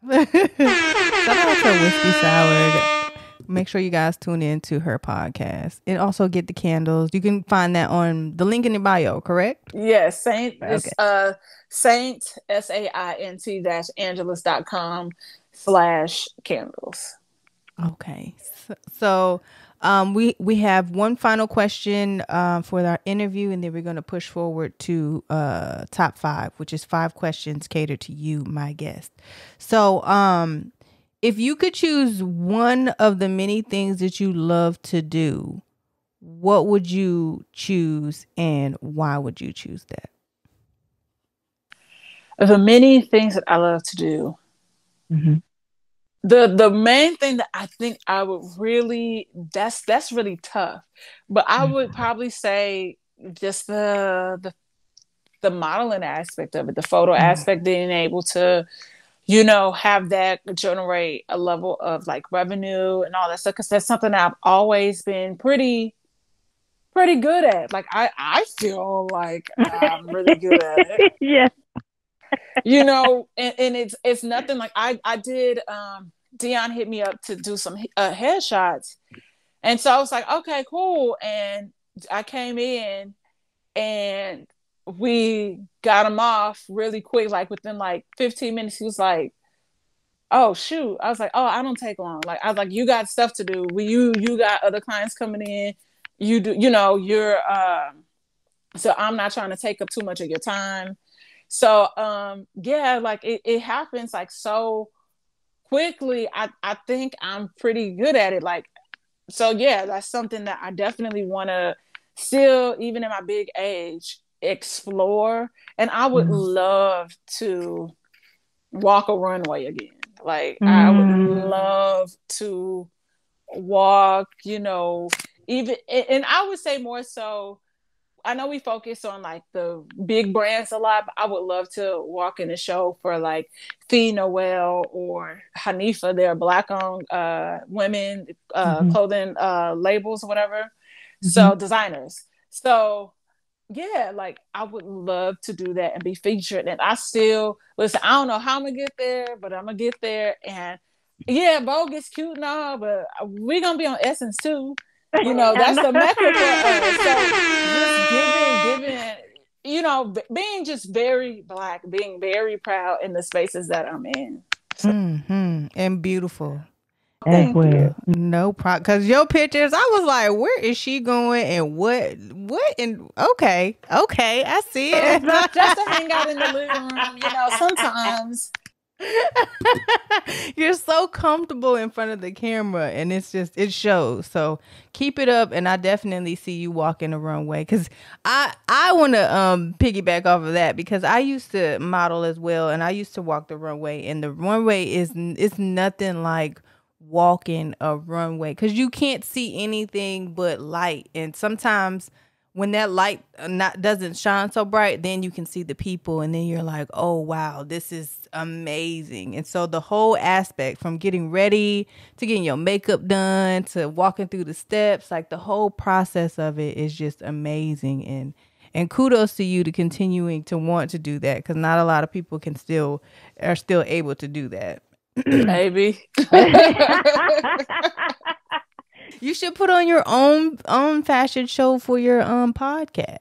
Shout out to Whiskey Soured. Make sure you guys tune in to her podcast, and also get the candles. You can find that on the link in the bio, correct? Yes, Saint okay. It's uh Saint S A I N T dash Angeles dot com slash candles. Okay, so, so um, we we have one final question uh, for our interview, and then we're going to push forward to uh top five, which is five questions catered to you, my guest. So um. If you could choose one of the many things that you love to do, what would you choose, and why would you choose that? Of the many things that I love to do, mm-hmm. the the main thing that I think I would really, that's that's really tough, but I mm-hmm. would probably say just the the the modeling aspect of it, the photo mm-hmm. aspect, being able to, you know, have that generate a level of like revenue and all that stuff. Cause that's something I've always been pretty, pretty good at. Like, I, I feel like I'm really good at it. Yeah. You know, and, and it's, it's nothing like I, I did, um, Dion hit me up to do some uh, headshots. And so I was like, okay, cool. And I came in and we got him off really quick, like within like fifteen minutes. He was like, oh shoot. I was like, oh, I don't take long. Like, I was like, you got stuff to do. We, you you got other clients coming in. You do, you know, you're um so I'm not trying to take up too much of your time. So um yeah, like it, it happens like so quickly. I, I think I'm pretty good at it. Like, so yeah, that's something that I definitely wanna still, even in my big age, explore. And I would mm. love to walk a runway again. Like mm. I would love to walk, you know, even, and I would say more so, I know we focus on like the big brands a lot, but I would love to walk in a show for like Fee Noel or Hanifa. They're black owned uh, women uh, mm-hmm. clothing uh, labels or whatever. Mm-hmm. So designers. So yeah, like I would love to do that and be featured. And I still listen, I don't know how I'm gonna get there, but I'm gonna get there. And yeah, Vogue is cute and all, but we're gonna be on Essence too. You know, that's the mecca for us. So just giving, giving, you know, b- being just very black, being very proud in the spaces that I'm in. So. Mm-hmm. And beautiful. Thank you. No problem. Because your pictures, I was like, where is she going and what? What? And okay. Okay. I see it. Just to hang out in the living room, you know, sometimes. You're so comfortable in front of the camera, and it's just, it shows. So keep it up, and I definitely see you walking the runway, because I I want to um piggyback off of that, because I used to model as well, and I used to walk the runway, and the runway is it's nothing like walking a runway, because you can't see anything but light, and sometimes when that light not doesn't shine so bright, then you can see the people, and then you're like, oh wow, this is amazing. And so the whole aspect, from getting ready to getting your makeup done to walking through the steps, like the whole process of it is just amazing. And And kudos to you to continuing to want to do that, because not a lot of people can still are still able to do that. Baby. You should put on your own own fashion show for your um podcast.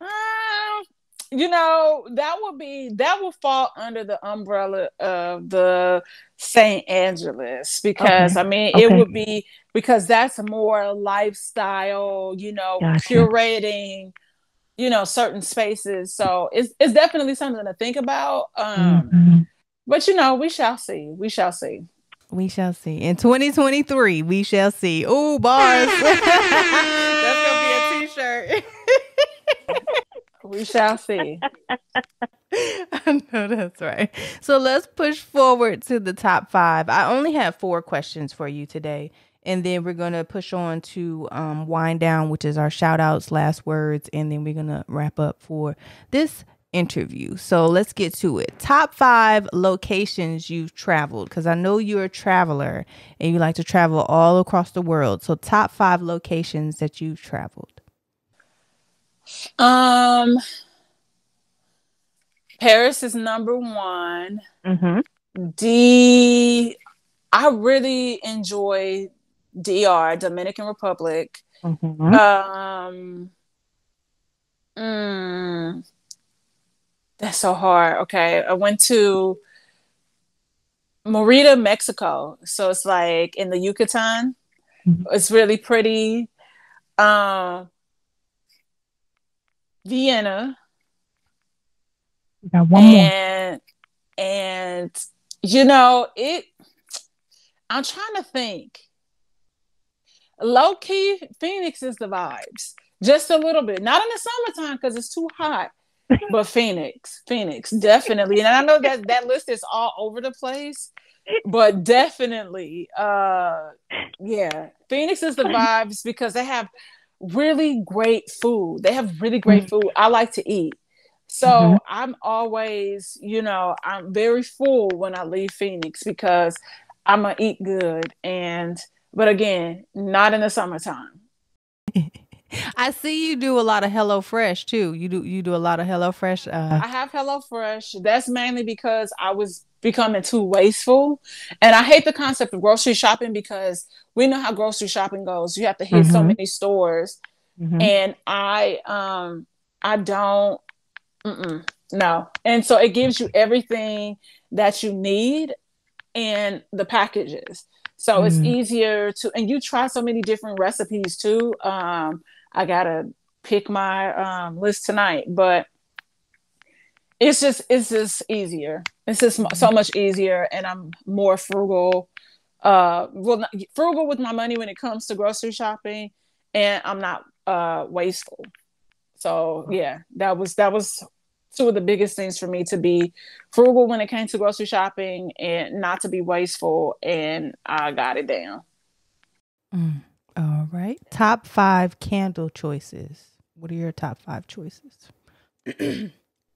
Uh, you know, that would be that would fall under the umbrella of the Saint Angeles, because okay. I mean okay. it would be, because that's more lifestyle, you know, gotcha. Curating, you know, certain spaces. So it's it's definitely something to think about. Um mm-hmm. But, you know, we shall see. We shall see. We shall see. In twenty twenty-three, we shall see. Ooh, bars. That's going to be a t-shirt. We shall see. I know that's right. So let's push forward to the top five. I only have four questions for you today. And then we're going to push on to um, wind down, which is our shout outs, last words. And then we're going to wrap up for this interview. So let's get to it. Top five locations you've traveled, because I know you're a traveler and you like to travel all across the world. So top five locations that you've traveled. Um, Paris is number one. Mm-hmm. D, I really enjoy D R, Dominican Republic. Mm-hmm. Um, mm, that's so hard. Okay, I went to Marquita, Mexico. So it's like in the Yucatan. Mm-hmm. It's really pretty. Um. Uh, Vienna. You got one and, more. And, you know, it, I'm trying to think. Low key, Phoenix is the vibes. Just a little bit. Not in the summertime because it's too hot. But Phoenix, Phoenix, definitely. And I know that that list is all over the place. But definitely, uh, yeah, Phoenix is the vibes because they have really great food. They have really great food. I like to eat. So mm-hmm. I'm always, you know, I'm very full when I leave Phoenix because I'm going to eat good. And, but again, not in the summertime. I see you do a lot of HelloFresh too. You do, you do a lot of HelloFresh. Uh... I have HelloFresh. That's mainly because I was becoming too wasteful. And I hate the concept of grocery shopping because we know how grocery shopping goes. You have to hit mm-hmm. so many stores. Mm-hmm. And I, um, I don't, mm-mm, no. And so it gives you everything that you need and the packages. So mm-hmm. it's easier to, and you try so many different recipes too. Um, I got to pick my um, list tonight, but It's just, it's just easier. It's just so much easier, and I'm more frugal. Uh, well, not, frugal with my money when it comes to grocery shopping, and I'm not uh, wasteful. So yeah, that was that was two of the biggest things for me, to be frugal when it came to grocery shopping and not to be wasteful. And I got it down. Mm, all right. Top five candle choices. What are your top five choices?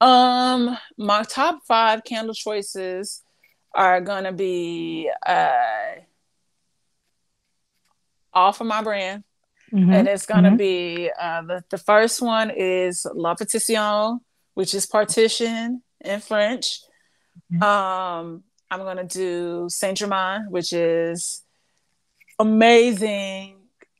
Um, my top five candle choices are gonna be uh, all for my brand, mm-hmm. and it's gonna mm-hmm. be uh, the the first one is La Partition, which is partition in French. Mm-hmm. Um, I'm gonna do Saint Germain, which is amazing.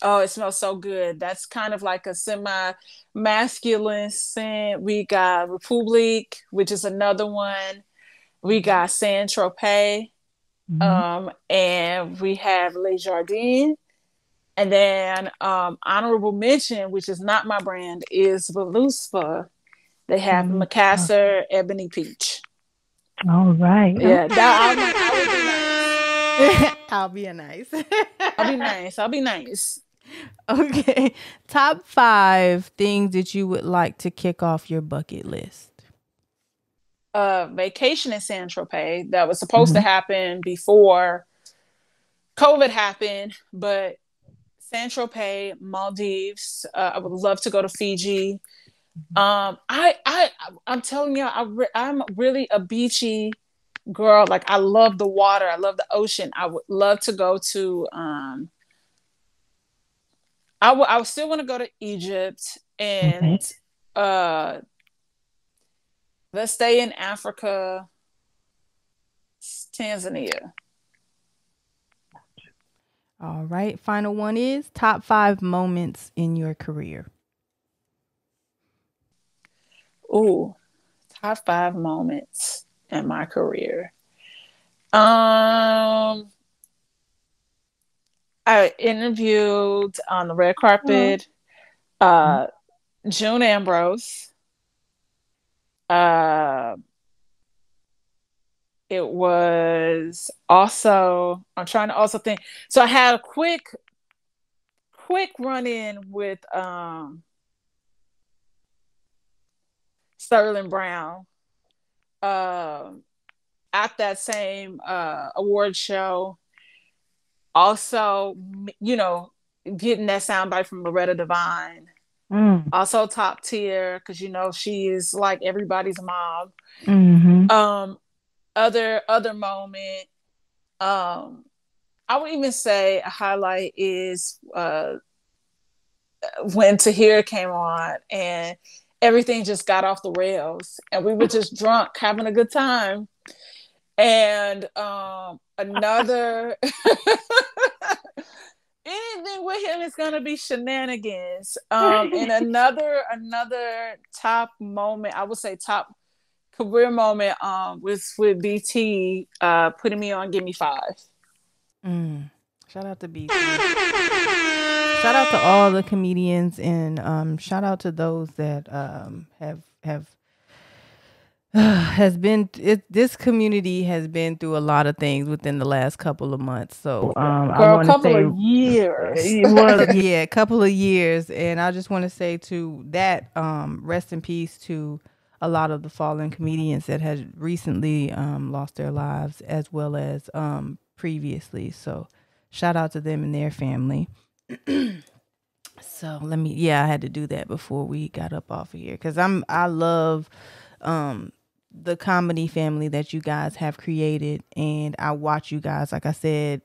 Oh, it smells so good. That's kind of like a semi-masculine scent. We got Republique, which is another one. We got San Tropez. Mm-hmm. Um, and we have Les Jardins. And then um, honorable mention, which is not my brand, is Voluspa. They have mm-hmm. Macassar, Ebony Peach. All right. Yeah, that, I'll be nice. I'll be nice. I'll be nice. I'll be nice. Okay. Top five things that you would like to kick off your bucket list. Uh, vacation in San Tropez. That was supposed mm-hmm. to happen before COVID happened, but San Tropez, Maldives. Uh, I would love to go to Fiji. Mm-hmm. Um, I, I, I'm telling y'all, I re- I'm really a beachy girl. Like, I love the water. I love the ocean. I would love to go to. Um, I would. I would still want to go to Egypt, and mm-hmm. uh, let's stay in Africa, Tanzania. All right. Final one is top five moments in your career. Ooh, top five moments in my career. Um, I interviewed on the red carpet, mm-hmm. uh, June Ambrose. Uh, it was also, I'm trying to also think. So I had a quick, quick run in with, um, Sterling Brown. um, at that same uh, award show. Also, you know, getting that soundbite from Loretta Devine. Mm. Also top tier, because, you know, she is like everybody's mom. Mm-hmm. Um, other other moment, um, I would even say a highlight is uh, when Tahir came on and everything just got off the rails and we were just drunk, having a good time. And um, another... anything with him is going to be shenanigans. Um, and another another top moment, I would say top career moment, um, was with B T uh, putting me on Give Me Five. Mm. Shout out to B T. Shout out to all the comedians, and um, shout out to those that um, have have uh, has been. It, this community has been through a lot of things within the last couple of months. So um, Girl, I couple say, of years, yeah, a couple of years, and I just want to say to that, um, rest in peace to a lot of the fallen comedians that had recently um, lost their lives, as well as um, previously. So shout out to them and their family. So let me, yeah, I had to do that before we got up off of here, because I'm I love um the comedy family that you guys have created, and I watch you guys, like I said,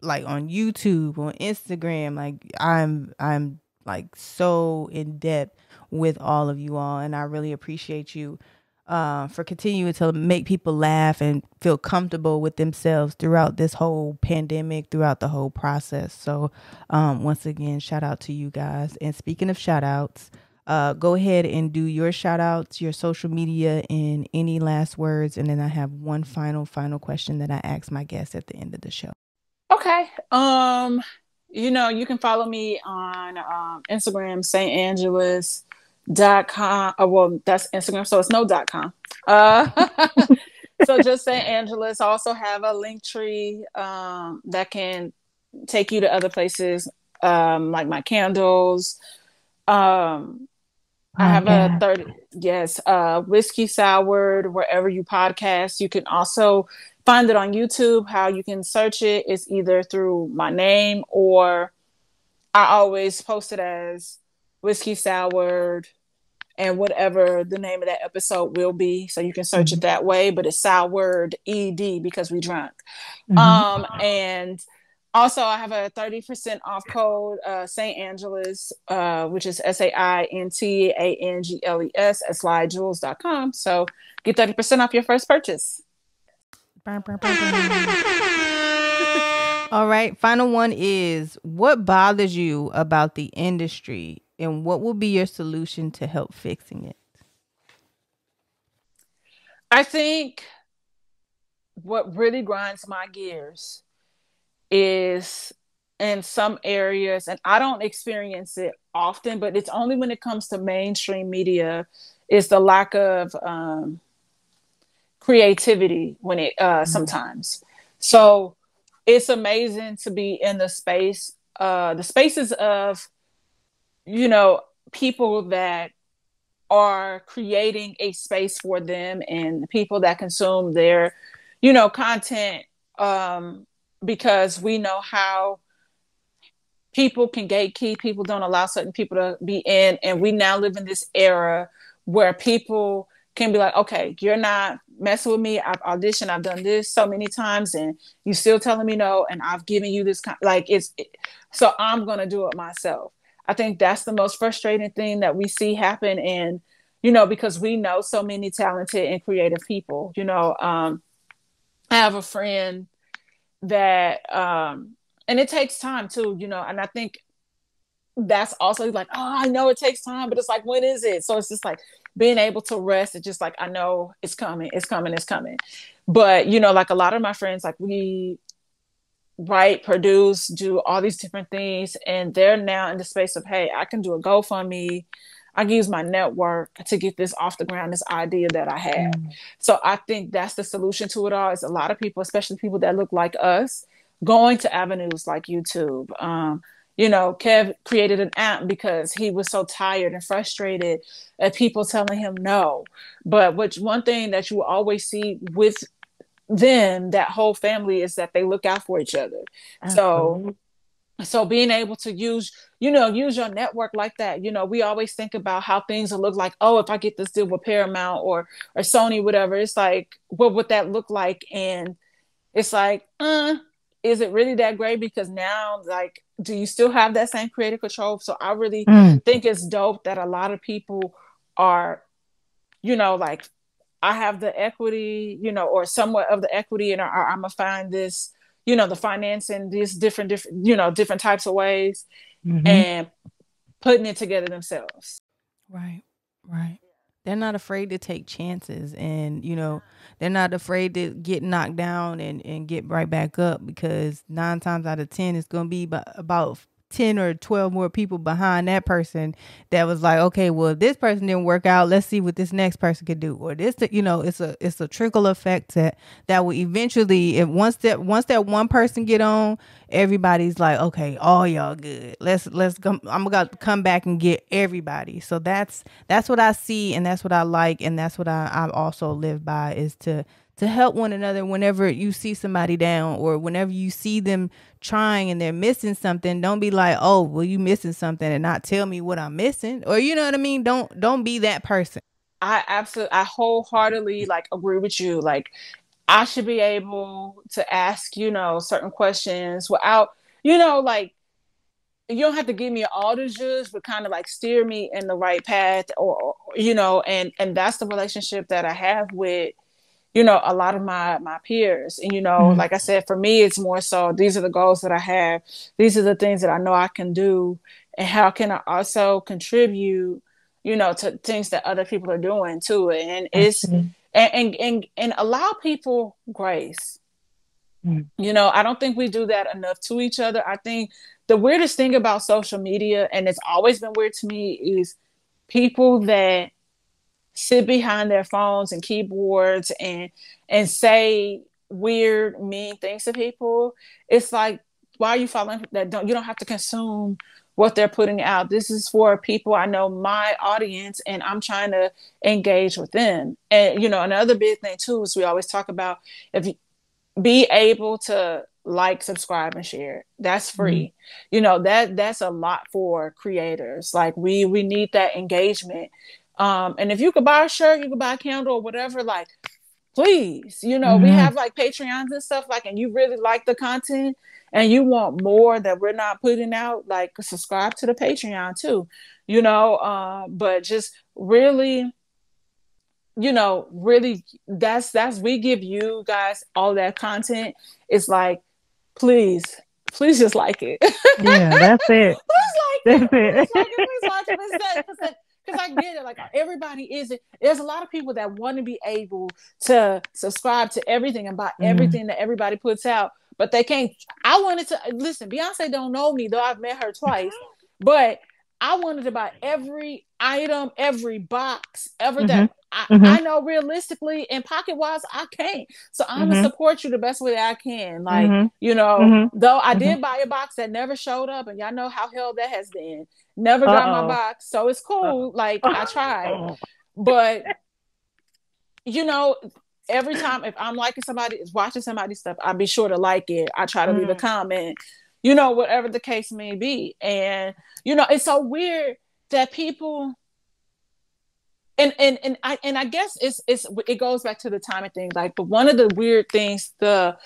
like on YouTube, on Instagram, like I'm I'm like so in depth with all of you all, and I really appreciate you uh for continuing to make people laugh and feel comfortable with themselves throughout this whole pandemic, throughout the whole process. So um once again, shout out to you guys. And speaking of shout outs, uh go ahead and do your shout outs, your social media, and any last words, and then I have one final final question that I ask my guests at the end of the show. Okay. Um you know, you can follow me on um Instagram, Saint Angeles dot com. Oh, well, that's Instagram, so it's no dot com. Uh, so just Saint Angeles. I also have a link tree um, that can take you to other places, um, like my candles. Um, oh, I have yeah. a thirty, yes, uh, Whiskey Soured, wherever you podcast. You can also find it on YouTube. How you can search it is either through my name, or I always post it as Whiskey Soured, and whatever the name of that episode will be. So you can search it that way, but it's Soured E D because we drunk. Mm-hmm. Um, and also I have a thirty percent off code, uh, Saint Angeles, uh, which is S A I N T A N G L E S at slide jewels dot com. So get thirty percent off your first purchase. All right. Final one is, what bothers you about the industry, and what will be your solution to help fixing it? I think what really grinds my gears is, in some areas, and I don't experience it often, but it's only when it comes to mainstream media, is the lack of um, creativity when it uh, mm-hmm. sometimes. So it's amazing to be in the space, uh, the spaces of, you know, people that are creating a space for them, and people that consume their, you know, content, um, because we know how people can gatekeep. People don't allow certain people to be in. And we now live in this era where people can be like, okay, you're not messing with me. I've auditioned. I've done this so many times, and you're still telling me no. And I've given you this con- like it's it, so I'm going to do it myself. I think that's the most frustrating thing that we see happen. And, you know, because we know so many talented and creative people, you know, um, I have a friend that, um, and it takes time too, you know, and I think that's also like, oh, I know it takes time, but it's like, when is it? So it's just like being able to rest. It's just like, I know it's coming, it's coming, it's coming. But, you know, like a lot of my friends, like we, write, produce, do all these different things, and they're now in the space of, hey, I can do a GoFundMe, I can use my network to get this off the ground, this idea that I have. Mm. So I think that's the solution to it all, is a lot of people, especially people that look like us, going to avenues like YouTube, um, You know, Kev created an app because he was so tired and frustrated at people telling him no. But which one thing that you always see with them, that whole family, is that they look out for each other. Uh-huh. So, so being able to use, you know, use your network like that. You know, we always think about how things will look like. Oh, if I get this deal with Paramount or or Sony, whatever, it's like, what would that look like? And it's like, uh, is it really that great? Because now, like, do you still have that same creative control? So I really mm. think it's dope that a lot of people are, you know, like, I have the equity, you know, or somewhat of the equity, and I'm gonna find this, you know, the financing, these different, different, you know, different types of ways, mm-hmm. and putting it together themselves. Right, right. They're not afraid to take chances, and, you know, they're not afraid to get knocked down and, and get right back up, because nine times out of ten, it's going to be about ten or twelve more people behind that person that was like, okay, well, if this person didn't work out, let's see what this next person could do. Or this, you know, it's a, it's a trickle effect that, that will eventually, if once that, once that one person get on, everybody's like, okay, all y'all good. Let's, let's come, I'm going to come back and get everybody. So that's, that's what I see. And that's what I like. And that's what I, I also live by, is to, to help one another whenever you see somebody down, or whenever you see them trying and they're missing something. Don't be like, oh, well, you missing something, and not tell me what I'm missing. Or, you know what I mean? Don't, don't be that person. I absolutely, I wholeheartedly like agree with you. Like, I should be able to ask, you know, certain questions without, you know, like, you don't have to give me all the juice, but kind of like steer me in the right path, or, you know, and, and that's the relationship that I have with, you know, a lot of my, my peers. And, you know, mm-hmm. like I said, for me, it's more so, these are the goals that I have. These are the things that I know I can do. And how can I also contribute, you know, to things that other people are doing too. And it's, mm-hmm. and, and, and, and allow people grace. Mm-hmm. You know, I don't think we do that enough to each other. I think the weirdest thing about social media, and it's always been weird to me, is people that sit behind their phones and keyboards and and say weird, mean things to people. It's like, why are you following that? Don't you don't have to consume what they're putting out. This is for people, I know my audience, and I'm trying to engage with them. And, you know, another big thing too is we always talk about, if you be able to like, subscribe, and share. That's free. Mm-hmm. You know, that that's a lot for creators. Like, we we need that engagement. Um, and if you could buy a shirt, you could buy a candle or whatever, like, please, you know, mm-hmm. we have like Patreons and stuff, like, and you really like the content and you want more that we're not putting out, like, subscribe to the Patreon too, you know, uh, but just really, you know, really that's, that's, we give you guys all that content. It's like, please, please just like it. Yeah, that's it. Please like that's it. It. Please like it. Please like it. Please like it. Please like it. Because I get it, like, everybody isn't. There's a lot of people that want to be able to subscribe to everything and buy everything mm. that everybody puts out, but they can't. I wanted to listen. Beyonce don't know me, though I've met her twice, but I wanted to buy every item, every box, ever mm-hmm. that I, mm-hmm. I know realistically and pocket wise I can't. So I'm mm-hmm. gonna support you the best way that I can. Like mm-hmm. you know, mm-hmm. though I mm-hmm. did buy a box that never showed up, and y'all know how hell that has been. Never Uh-oh. got my box, so it's cool. Uh-oh. Like I tried, Uh-oh. but you know, every time if I'm liking somebody, watching somebody's stuff, I'll be sure to like it. I try to mm-hmm. leave a comment. You know, whatever the case may be. And, you know, it's so weird that people, and, and, and I, and I guess it's, it's, it goes back to the timing thing. Like, but one of the weird things, the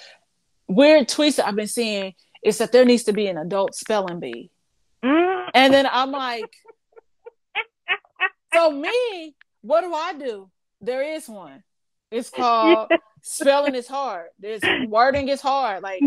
weird tweets that I've been seeing is that there needs to be an adult spelling bee. Mm. And then I'm like, so me, what do I do? There is one. It's called Spelling is Hard. There's Wording is Hard. Like,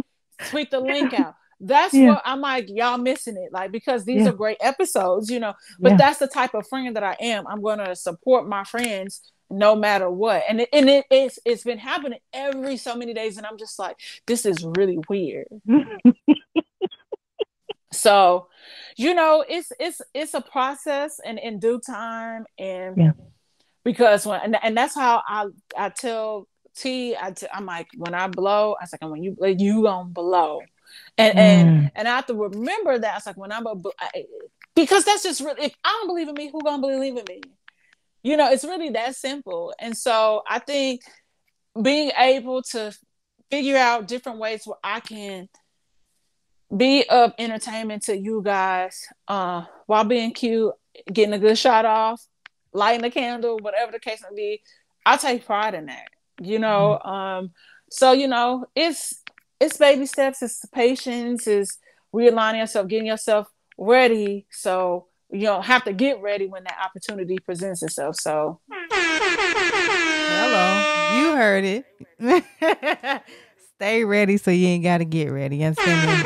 tweet the link out. That's yeah. what I'm like, y'all missing it, like, because these yeah. are great episodes, you know, but yeah. that's the type of friend that I am. I'm going to support my friends no matter what. And it, and it, it's, it's been happening every so many days. And I'm just like, this is really weird. So, you know, it's, it's, it's a process and in due time. And yeah. because when, and, and that's how I, I tell T, I t- I'm like, when I blow, I was like, when you, you gonna blow. And mm. and and I have to remember that. It's like when I'm a, I, because that's just really, if I don't believe in me, who's gonna believe in me? You know, it's really that simple. And so I think being able to figure out different ways where I can be of entertainment to you guys uh, while being cute, getting a good shot off, lighting a candle, whatever the case may be, I take pride in that, you know? Mm-hmm. Um, so, you know, it's, it's baby steps, it's patience, it's realigning yourself, getting yourself ready. So you don't have to get ready when that opportunity presents itself. So. Hello. You heard it. Stay ready so you ain't got to get ready. You understand me?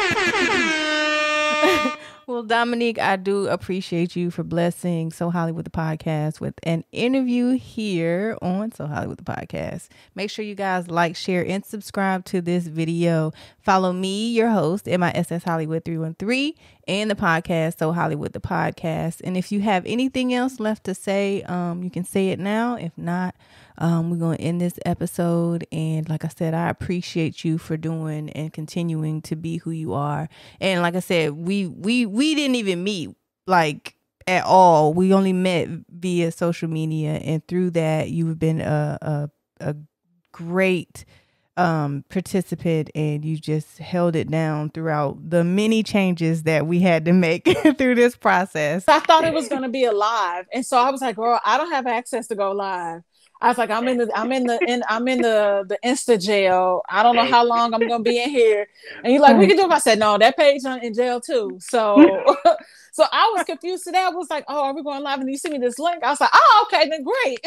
Well, Dominique, I do appreciate you for blessing So Hollywood the Podcast with an interview here on So Hollywood the Podcast. Make sure you guys like, share, and subscribe to this video. Follow me, your host, M I S S Hollywood three one three, and the podcast, So Hollywood the Podcast. And if you have anything else left to say, um, you can say it now. If not, um, we're going to end this episode. And like I said, I appreciate you for doing and continuing to be who you are. And like I said, we, we, we, We didn't even meet like at all. We only met via social media, and through that, you've been a a, a great um, participant, and you just held it down throughout the many changes that we had to make through this process. I thought it was going to be a live, and so I was like, "Girl, I don't have access to go live." I was like, I'm in the, I'm in the, in, I'm in the, the Insta jail. I don't know how long I'm going to be in here. And you're like, we can do it. I said, no, that page on in jail too. So, so I was confused today. I was like, oh, are we going live? And you sent me this link. I was like, oh, okay, then great.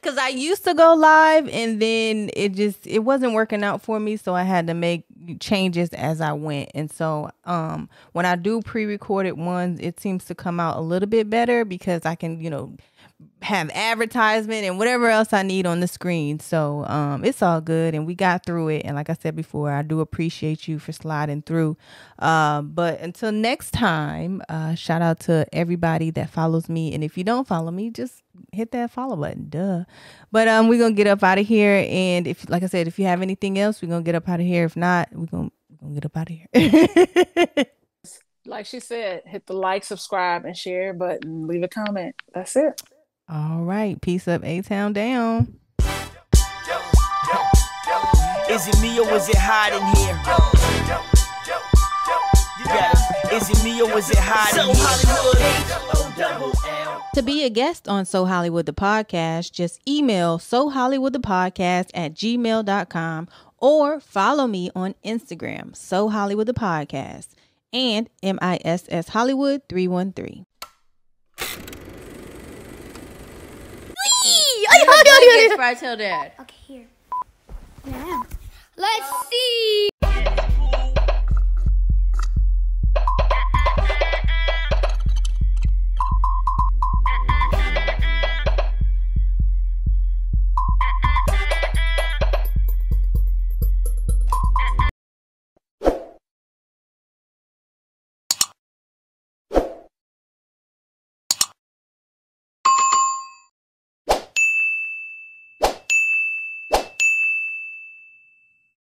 Cause I used to go live and then it just, it wasn't working out for me. So I had to make changes as I went. And so, um, when I do pre-recorded ones, it seems to come out a little bit better because I can, you know, have advertisement and whatever else I need on the screen. So um, it's all good. And we got through it. And like I said before, I do appreciate you for sliding through. Uh, but until next time, uh, shout out to everybody that follows me. And if you don't follow me, just hit that follow button. Duh. But um, we're going to get up out of here. And if, like I said, if you have anything else, we're going to get up out of here. If not, we're going to get up out of here. Like she said, hit the like, subscribe, and share button. Leave a comment. That's it. All right. Peace up, A-Town down. Is it me or is it hot in here? Yeah. Is it me or is it hot in here? To be a guest on So Hollywood the Podcast, just email so hollywood the podcast at gmail dot com or follow me on Instagram, So Hollywood the Podcast, and M I S S Hollywood three one three. Let's see.